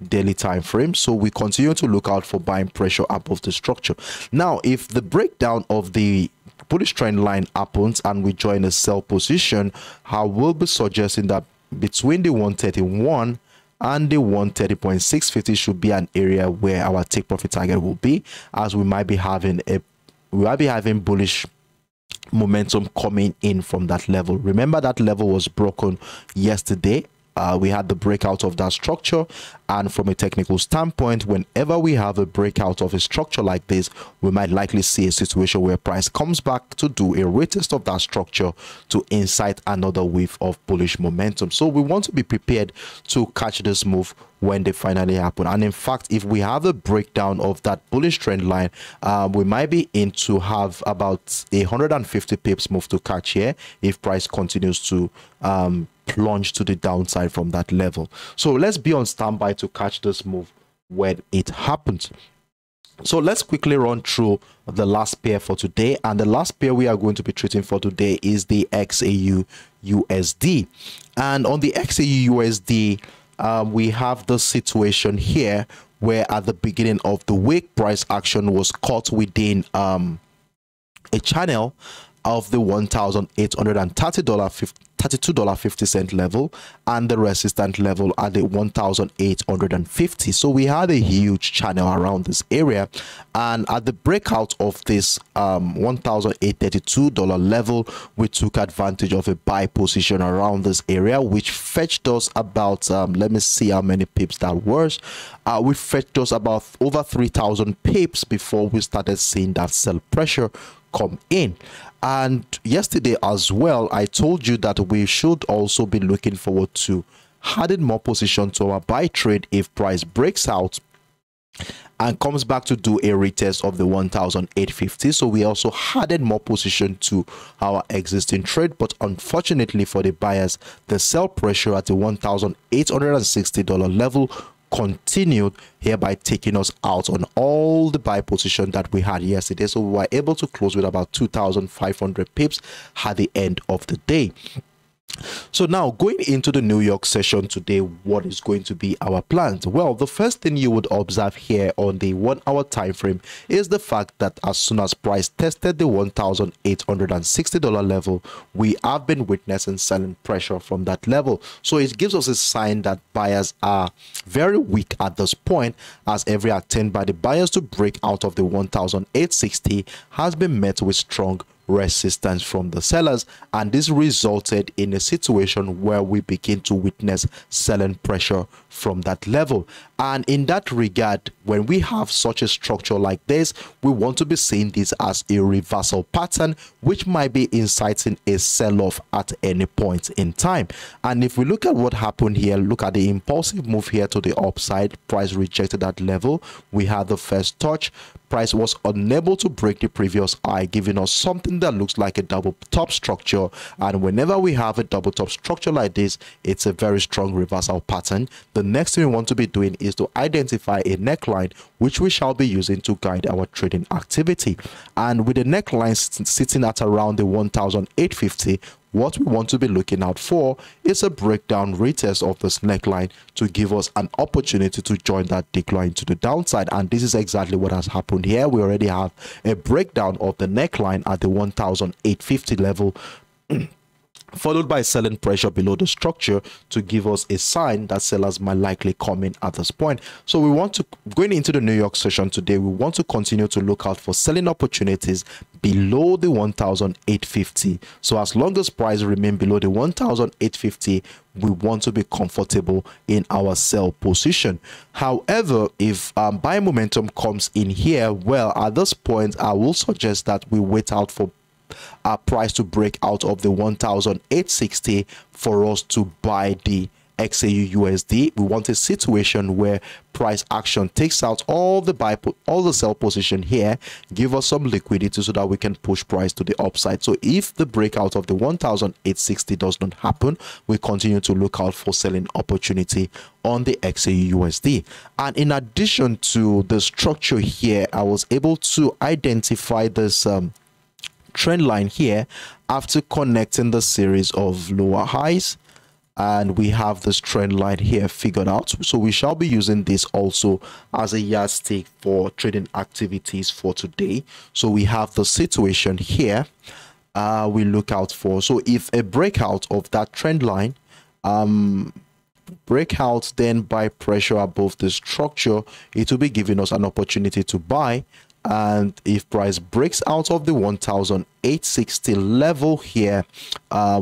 daily time frame. So we continue to look out for buying pressure above the structure. Now, if the breakdown of the bullish trend line happens and we join a sell position, I will be suggesting that between the 131 and the 130.650 should be an area where our take profit target will be, as we might be having bullish momentum coming in from that level. Remember, that level was broken yesterday. We had the breakout of that structure, and from a technical standpoint, whenever we have a breakout of a structure like this, we might likely see a situation where price comes back to do a retest of that structure to incite another wave of bullish momentum. So we want to be prepared to catch this move when they finally happen. And in fact, if we have a breakdown of that bullish trend line, we might be in to have about 150 pips move to catch here if price continues to plunge to the downside from that level. So let's be on standby to catch this move when it happens. So let's quickly run through the last pair for today, and the last pair we are going to be treating for today is the XAUUSD. And on the XAUUSD, we have the situation here where at the beginning of the week, price action was caught within a channel, of the $1,832.50 level and the resistance level at the $1,850. So we had a huge channel around this area, and at the breakout of this $1,832 level, we took advantage of a buy position around this area, which fetched us about let me see how many pips that was. We fetched us about over 3,000 pips before we started seeing that sell pressure come in. And yesterday as well, I told you that we should also be looking forward to adding more position to our buy trade if price breaks out and comes back to do a retest of the 1,850. So we also added more position to our existing trade, but unfortunately for the buyers, the sell pressure at the $1,860 level continued, hereby taking us out on all the buy position that we had yesterday. So we were able to close with about 2,500 pips at the end of the day. So now, going into the New York session today, what is going to be our plans? Well, the first thing you would observe here on the 1 hour time frame is the fact that as soon as price tested the $1,860 level, we have been witnessing selling pressure from that level. So it gives us a sign that buyers are very weak at this point, as every attempt by the buyers to break out of the $1,860 has been met with strong resistance from the sellers, and this resulted in a situation where we begin to witness selling pressure from that level. And in that regard, when we have such a structure like this, we want to be seeing this as a reversal pattern, which might be inciting a sell-off at any point in time. And if we look at what happened here, look at the impulsive move here to the upside. Price rejected that level. We had the first touch. Price was unable to break the previous high, giving us something that looks like a double top structure. And whenever we have a double top structure like this, it's a very strong reversal pattern. The next thing we want to be doing is to identify a neckline, which we shall be using to guide our trading activity. And with the neckline sitting at around the 1,850, what we want to be looking out for is a breakdown retest of this neckline to give us an opportunity to join that decline to the downside. And this is exactly what has happened here. We already have a breakdown of the neckline at the 1,850 level, followed by selling pressure below the structure to give us a sign that sellers might likely come in at this point. So we want to, going into the New York session today, we want to continue to look out for selling opportunities below the 1,850. So as long as price remain below the 1,850, we want to be comfortable in our sell position. However, if buy momentum comes in here, well, at this point, I will suggest that we wait out for our price to break out of the 1,860 for us to buy the XAUUSD. We want a situation where price action takes out all the sell position here, give us some liquidity so that we can push price to the upside. So if the breakout of the 1,860 does not happen, we continue to look out for selling opportunity on the XAUUSD. And in addition to the structure here, I was able to identify this trend line here after connecting the series of lower highs, and we have this trend line here figured out. So we shall be using this also as a yardstick for trading activities for today. So we have the situation here we look out for. So if a breakout of that trend line breakout, then by pressure above the structure, it will be giving us an opportunity to buy. And if price breaks out of the 1,860 level here,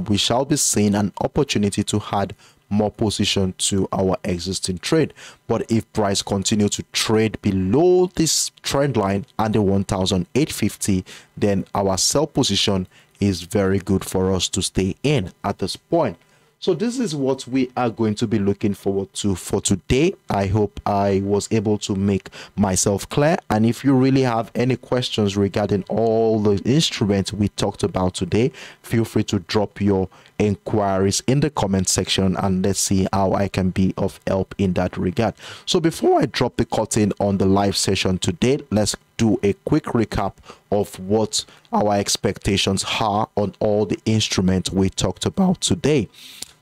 we shall be seeing an opportunity to add more position to our existing trade. But if price continue to trade below this trend line and the 1,850, then our sell position is very good for us to stay in at this point. So this is what we are going to be looking forward to for today. I hope I was able to make myself clear. And if you really have any questions regarding all the instruments we talked about today, feel free to drop your inquiries in the comment section, and let's see how I can be of help in that regard. So before I drop the curtain on the live session today, let's do a quick recap of what our expectations are on all the instruments we talked about today.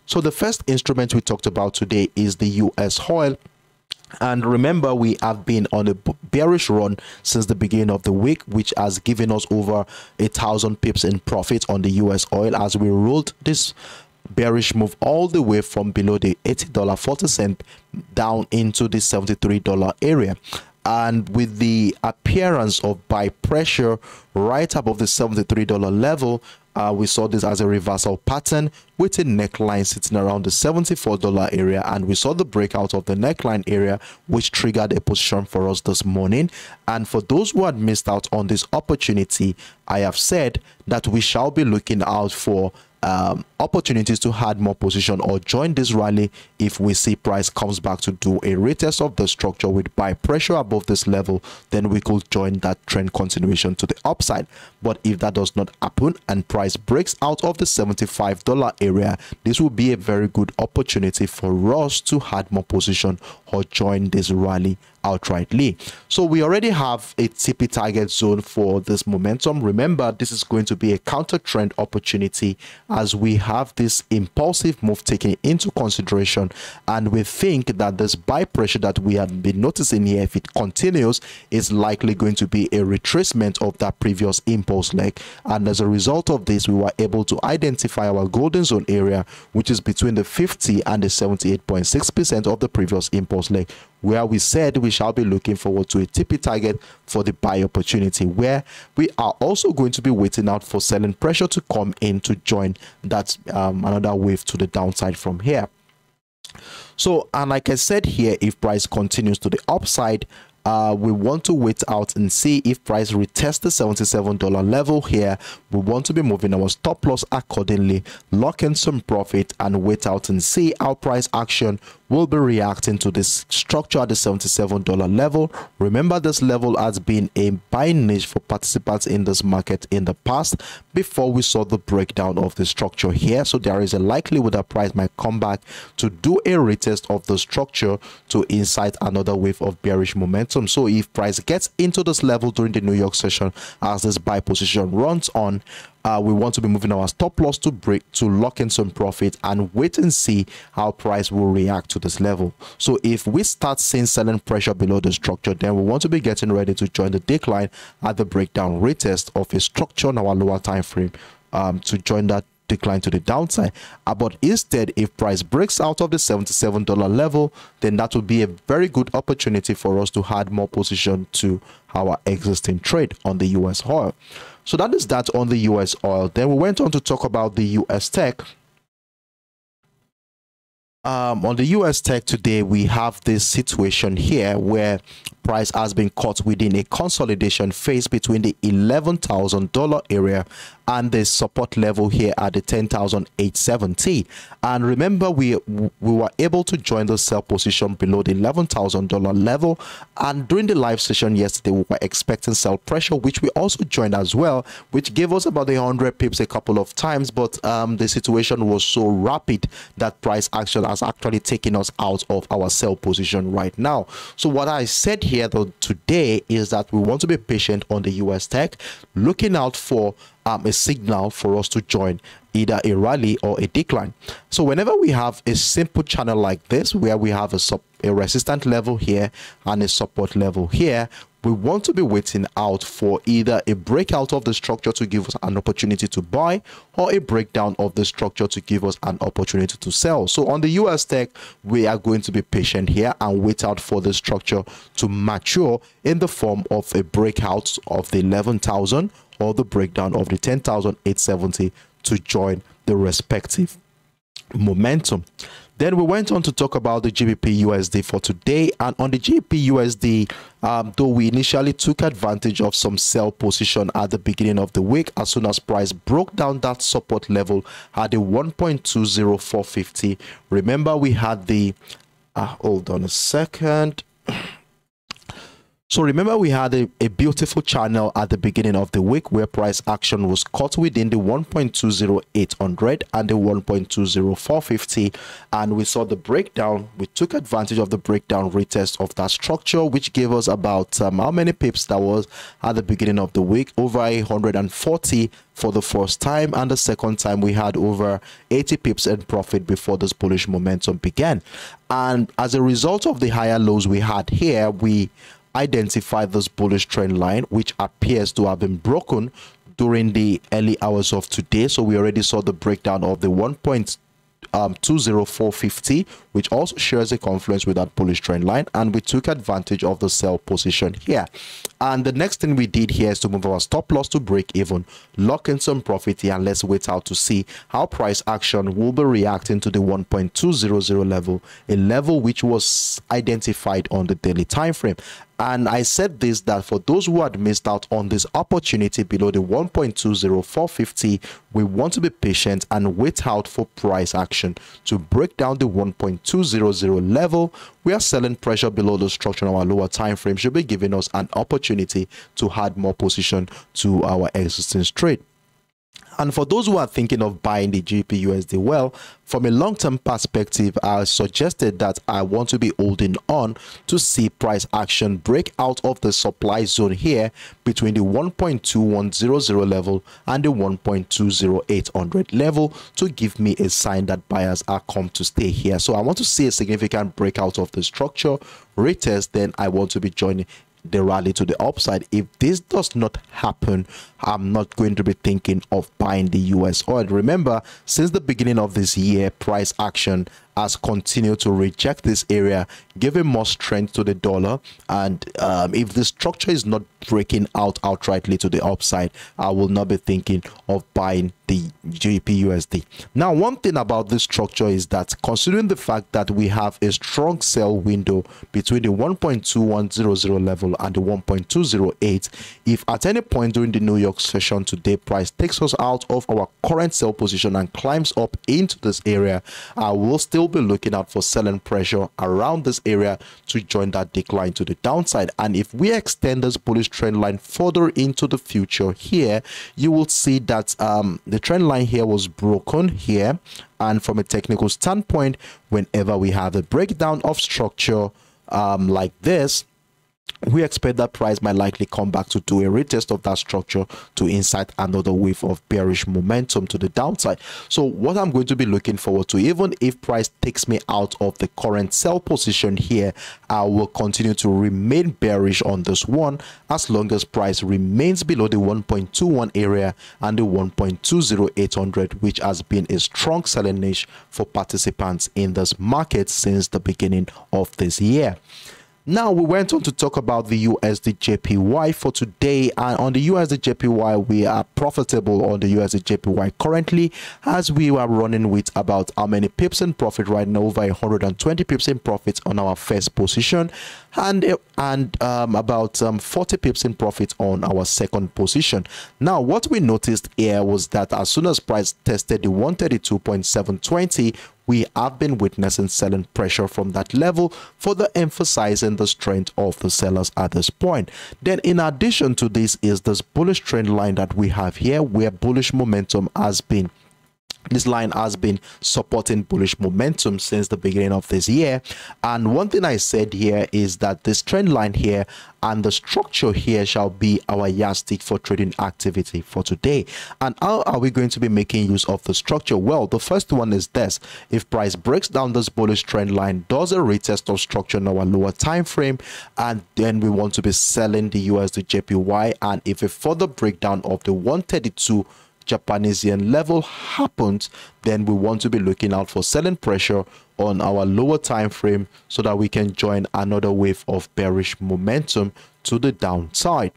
So the first instrument we talked about today is the US oil. And remember, we have been on a bearish run since the beginning of the week, which has given us over 1,000 pips in profit on the US oil as we rolled this bearish move all the way from below the $80.40 down into the $73 area. And with the appearance of buy pressure right above the $73 level, we saw this as a reversal pattern with a neckline sitting around the $74 area, and we saw the breakout of the neckline area, which triggered a position for us this morning. And for those who had missed out on this opportunity, I have said that we shall be looking out for opportunities to add more position or join this rally if we see price comes back to do a retest of the structure with buy pressure above this level. Then we could join that trend continuation to the upside. But if that does not happen and price breaks out of the $75 area, this will be a very good opportunity for us to add more position or join this rally outrightly. So we already have a TP target zone for this momentum. Remember, this is going to be a counter trend opportunity as we have this impulsive move taken into consideration, and we think that this buy pressure that we have been noticing here, if it continues, is likely going to be a retracement of that previous impulse leg. And as a result of this, we were able to identify our golden zone area, which is between the 50 and the 78.6% of the previous impulse leg, where we said we shall be looking forward to a TP target for the buy opportunity, where we are also going to be waiting out for selling pressure to come in to join that another wave to the downside from here. So, and like I said here, if price continues to the upside, we want to wait out and see if price retests the $77 level here. We want to be moving our stop loss accordingly, lock in some profit, and wait out and see how price action will be reacting to this structure at the $77 level. Remember, this level has been a buying niche for participants in this market in the past before we saw the breakdown of the structure here. So there is a likelihood that price might come back to do a retest of the structure to incite another wave of bearish momentum. So if price gets into this level during the New York session as this buy position runs on, we want to be moving our stop loss to break to lock in some profit and wait and see how price will react to this level. So if we start seeing selling pressure below the structure, then we want to be getting ready to join the decline at the breakdown retest of a structure on our lower time frame to join that decline to the downside. But instead, if price breaks out of the $77 level, then that would be a very good opportunity for us to add more position to our existing trade on the US oil. So that is that on the US oil. Then we went on to talk about the US tech. On the US tech today, we have this situation here where price has been caught within a consolidation phase between the $11,000 area and the support level here at the $10,870. And remember, we were able to join the sell position below the $11,000 level. And during the live session yesterday, we were expecting sell pressure, which we also joined as well, which gave us about 100 pips a couple of times. But the situation was so rapid that price action has actually taken us out of our sell position right now. So what I said here though today is that we want to be patient on the US tech, looking out for a signal for us to join either a rally or a decline. So whenever we have a simple channel like this where we have a resistance level here and a support level here, we want to be waiting out for either a breakout of the structure to give us an opportunity to buy or a breakdown of the structure to give us an opportunity to sell. So on the US tech, we are going to be patient here and wait out for the structure to mature in the form of a breakout of the 11,000 or the breakdown of the 10,870 to join the respective momentum. Then we went on to talk about the GBPUSD for today. And on the GBPUSD, though we initially took advantage of some sell position at the beginning of the week, as soon as price broke down that support level at the 1.20450. Remember, we had the hold on a second. So remember, we had a beautiful channel at the beginning of the week where price action was caught within the 1.20800 and the 1.20450, and we saw the breakdown. We took advantage of the breakdown retest of that structure, which gave us about how many pips that was at the beginning of the week, over 140 for the first time, and the second time we had over 80 pips in profit before this bullish momentum began. And as a result of the higher lows we had here, we identify this bullish trend line, which appears to have been broken during the early hours of today. So we already saw the breakdown of the 1.20450, which also shares a confluence with that bullish trend line, and we took advantage of the sell position here. And the next thing we did here is to move our stop loss to break even, lock in some profit here, and let's wait out to see how price action will be reacting to the 1.200 level, a level which was identified on the daily time frame. And I said this, that for those who had missed out on this opportunity below the 1.20450, we want to be patient and wait out for price action to break down the 1.200 level. We are selling pressure below the structure on our lower time frame should be giving us an opportunity to add more position to our existing trade. And for those who are thinking of buying the GBPUSD, well, from a long-term perspective, I suggested that I want to be holding on to see price action break out of the supply zone here between the 1.2100 level and the 1.20800 level to give me a sign that buyers are come to stay here. So I want to see a significant breakout of the structure, retest, then I want to be joining the rally to the upside. If this does not happen, I'm not going to be thinking of buying the US oil. Remember, since the beginning of this year, price action has continued to reject this area, giving more strength to the dollar. And if the structure is not breaking out outrightly to the upside, I will not be thinking of buying the GBPUSD. Now, one thing about this structure is that, considering the fact that we have a strong sell window between the 1.2100 level and the 1.208, if at any point during the New York session today price takes us out of our current sell position and climbs up into this area, I will still be looking out for selling pressure around this area to join that decline to the downside. And if we extend this bullish trend line further into the future here, you will see that the trend line here was broken here, and from a technical standpoint, whenever we have a breakdown of structure like this, we expect that price might likely come back to do a retest of that structure to incite another wave of bearish momentum to the downside. So what I'm going to be looking forward to, even if price takes me out of the current sell position here, I will continue to remain bearish on this one as long as price remains below the 1.21 area and the 1.20800, which has been a strong selling niche for participants in this market since the beginning of this year. Now, we went on to talk about the USDJPY for today, and on the USDJPY, we are profitable on the USDJPY currently, as we are running with about how many pips in profit right now, over 120 pips in profit on our first position, and about 40 pips in profit on our second position. Now, what we noticed here was that as soon as price tested the 132.720, we have been witnessing selling pressure from that level, further emphasizing the strength of the sellers at this point. Then, in addition to this, is this bullish trend line that we have here, where bullish momentum has been, this line has been supporting bullish momentum since the beginning of this year. And one thing I said here is that this trend line here and the structure here shall be our yardstick for trading activity for today. And how are we going to be making use of the structure? Well, the first one is this: if price breaks down this bullish trend line, does a retest of structure in our lower time frame, and then we want to be selling the USDJPY. And if a further breakdown of the 132 Japanese yen level happens, then we want to be looking out for selling pressure on our lower time frame so that we can join another wave of bearish momentum to the downside.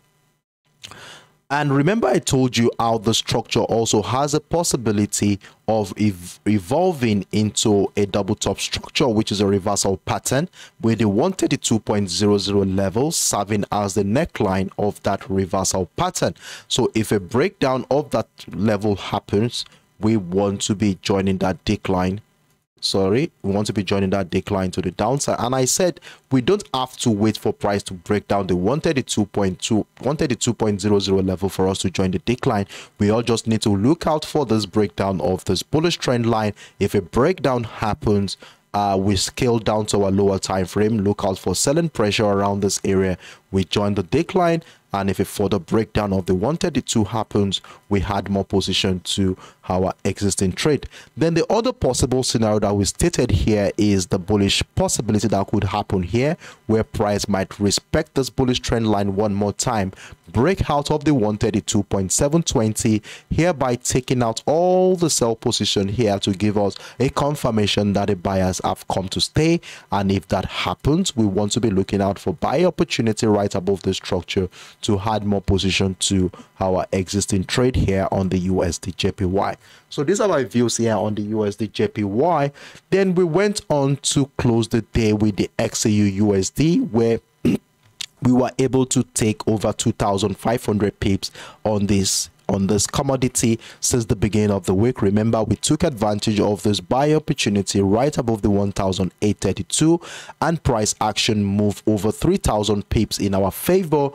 And remember, I told you how the structure also has a possibility of evolving into a double top structure, which is a reversal pattern with the 132.00 level serving as the neckline of that reversal pattern. So if a breakdown of that level happens, we want to be joining that decline. We want to be joining that decline to the downside. And I said we don't have to wait for price to break down the 132.00 level for us to join the decline. We all just need to look out for this breakdown of this bullish trend line. If a breakdown happens, we scale down to our lower time frame, look out for selling pressure around this area, we join the decline, And if a further breakdown of the 132 happens, we had more position to our existing trade. Then the other possible scenario that we stated here is the bullish possibility that could happen here, where price might respect this bullish trend line one more time, break out of the 132.720, hereby taking out all the sell position here to give us a confirmation that the buyers have come to stay. And if that happens, we want to be looking out for buy opportunity right above the structure to add more position to our existing trade here on the USDJPY. So these are my views here on the USDJPY. Then we went on to close the day with the XAUUSD, where we were able to take over 2,500 pips on this commodity since the beginning of the week. Remember, we took advantage of this buy opportunity right above the 1,832, and price action moved over 3,000 pips in our favor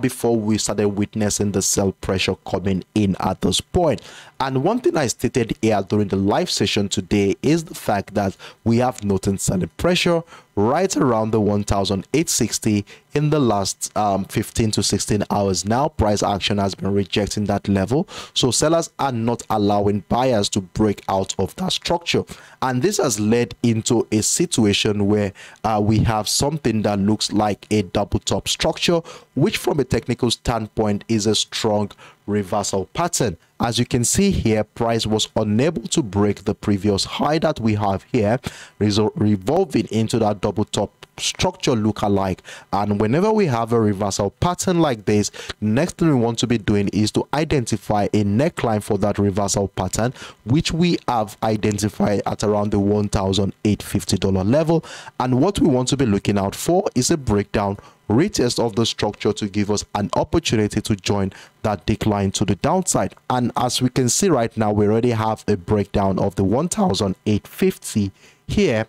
before we started witnessing the sell pressure coming in at this point. And one thing I stated here during the live session today is the fact that we have noted selling pressure right around the 1,860 in the last 15 to 16 hours. Now price action has been rejecting that level, so sellers are not allowing buyers to break out of that structure, and this has led into a situation where we have something that looks like a double top structure, which from a technical standpoint is a strong reversal pattern. As you can see here, price was unable to break the previous high that we have here, revolving into that double top structure look-alike. And whenever we have a reversal pattern like this, next thing we want to be doing is to identify a neckline for that reversal pattern, which we have identified at around the $1,850 level. And what we want to be looking out for is a breakdown retest of the structure to give us an opportunity to join that decline to the downside. And as we can see right now, we already have a breakdown of the 1,850 here,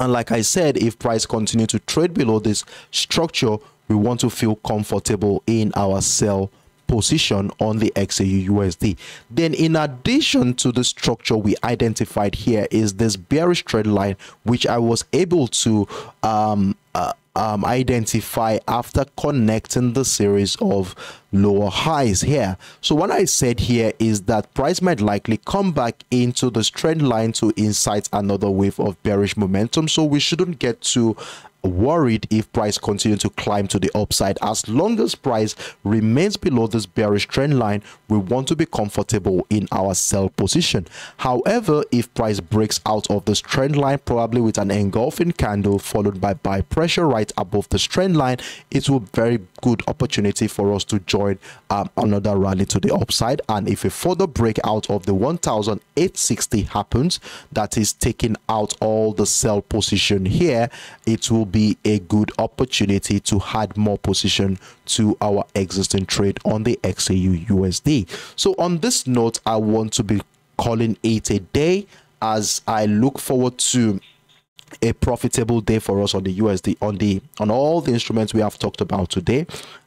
and like I said, if price continue to trade below this structure, we want to feel comfortable in our sell position on the XAUUSD. Then in addition to the structure we identified here is this bearish trend line, which I was able to identify after connecting the series of lower highs here. So what I said here is that price might likely come back into this trend line to incite another wave of bearish momentum, so we shouldn't get too worried if price continues to climb to the upside. As long as price remains below this bearish trend line, we want to be comfortable in our sell position. However, if price breaks out of this trend line, probably with an engulfing candle followed by buy pressure right above this trend line, it's a very good opportunity for us to join another rally to the upside. And if a further breakout of the 1,860 happens, that is taking out all the sell position here, it will be a good opportunity to add more position to our existing trade on the XAUUSD. So on this note, I want to be calling it a day, as I look forward to a profitable day for us on the USD, on all the instruments we have talked about today.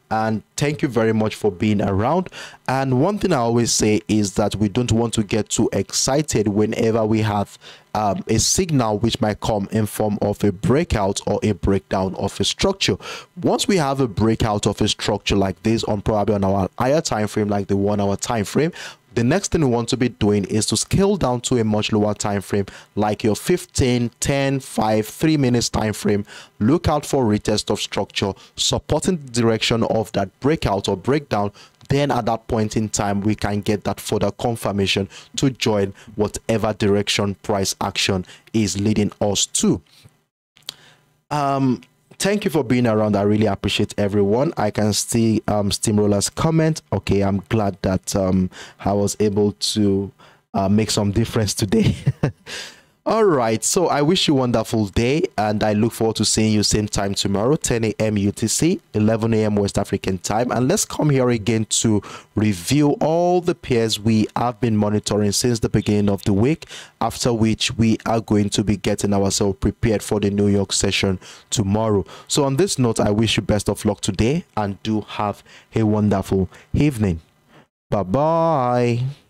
And thank you very much for being around. And one thing I always say is that we don't want to get too excited whenever we have a signal which might come in form of a breakout or a breakdown of a structure. Once we have a breakout of a structure like this on probably on our higher time frame, like the 1 hour time frame, the next thing we want to be doing is to scale down to a much lower time frame, like your 15, 10, 5, 3 minutes time frame. Look out for retest of structure supporting the direction of that breakout or breakdown. Then at that point in time, we can get that further confirmation to join whatever direction price action is leading us to. Thank you for being around. I really appreciate everyone. I can see Steamroller's comment. Okay, I'm glad that I was able to make some difference today. All right, so I wish you a wonderful day, and I look forward to seeing you same time tomorrow, 10 a.m. UTC, 11 a.m. West African time. And let's come here again to review all the pairs we have been monitoring since the beginning of the week, after which we are going to be getting ourselves prepared for the New York session tomorrow. So on this note, I wish you best of luck today, and do have a wonderful evening. Bye-bye.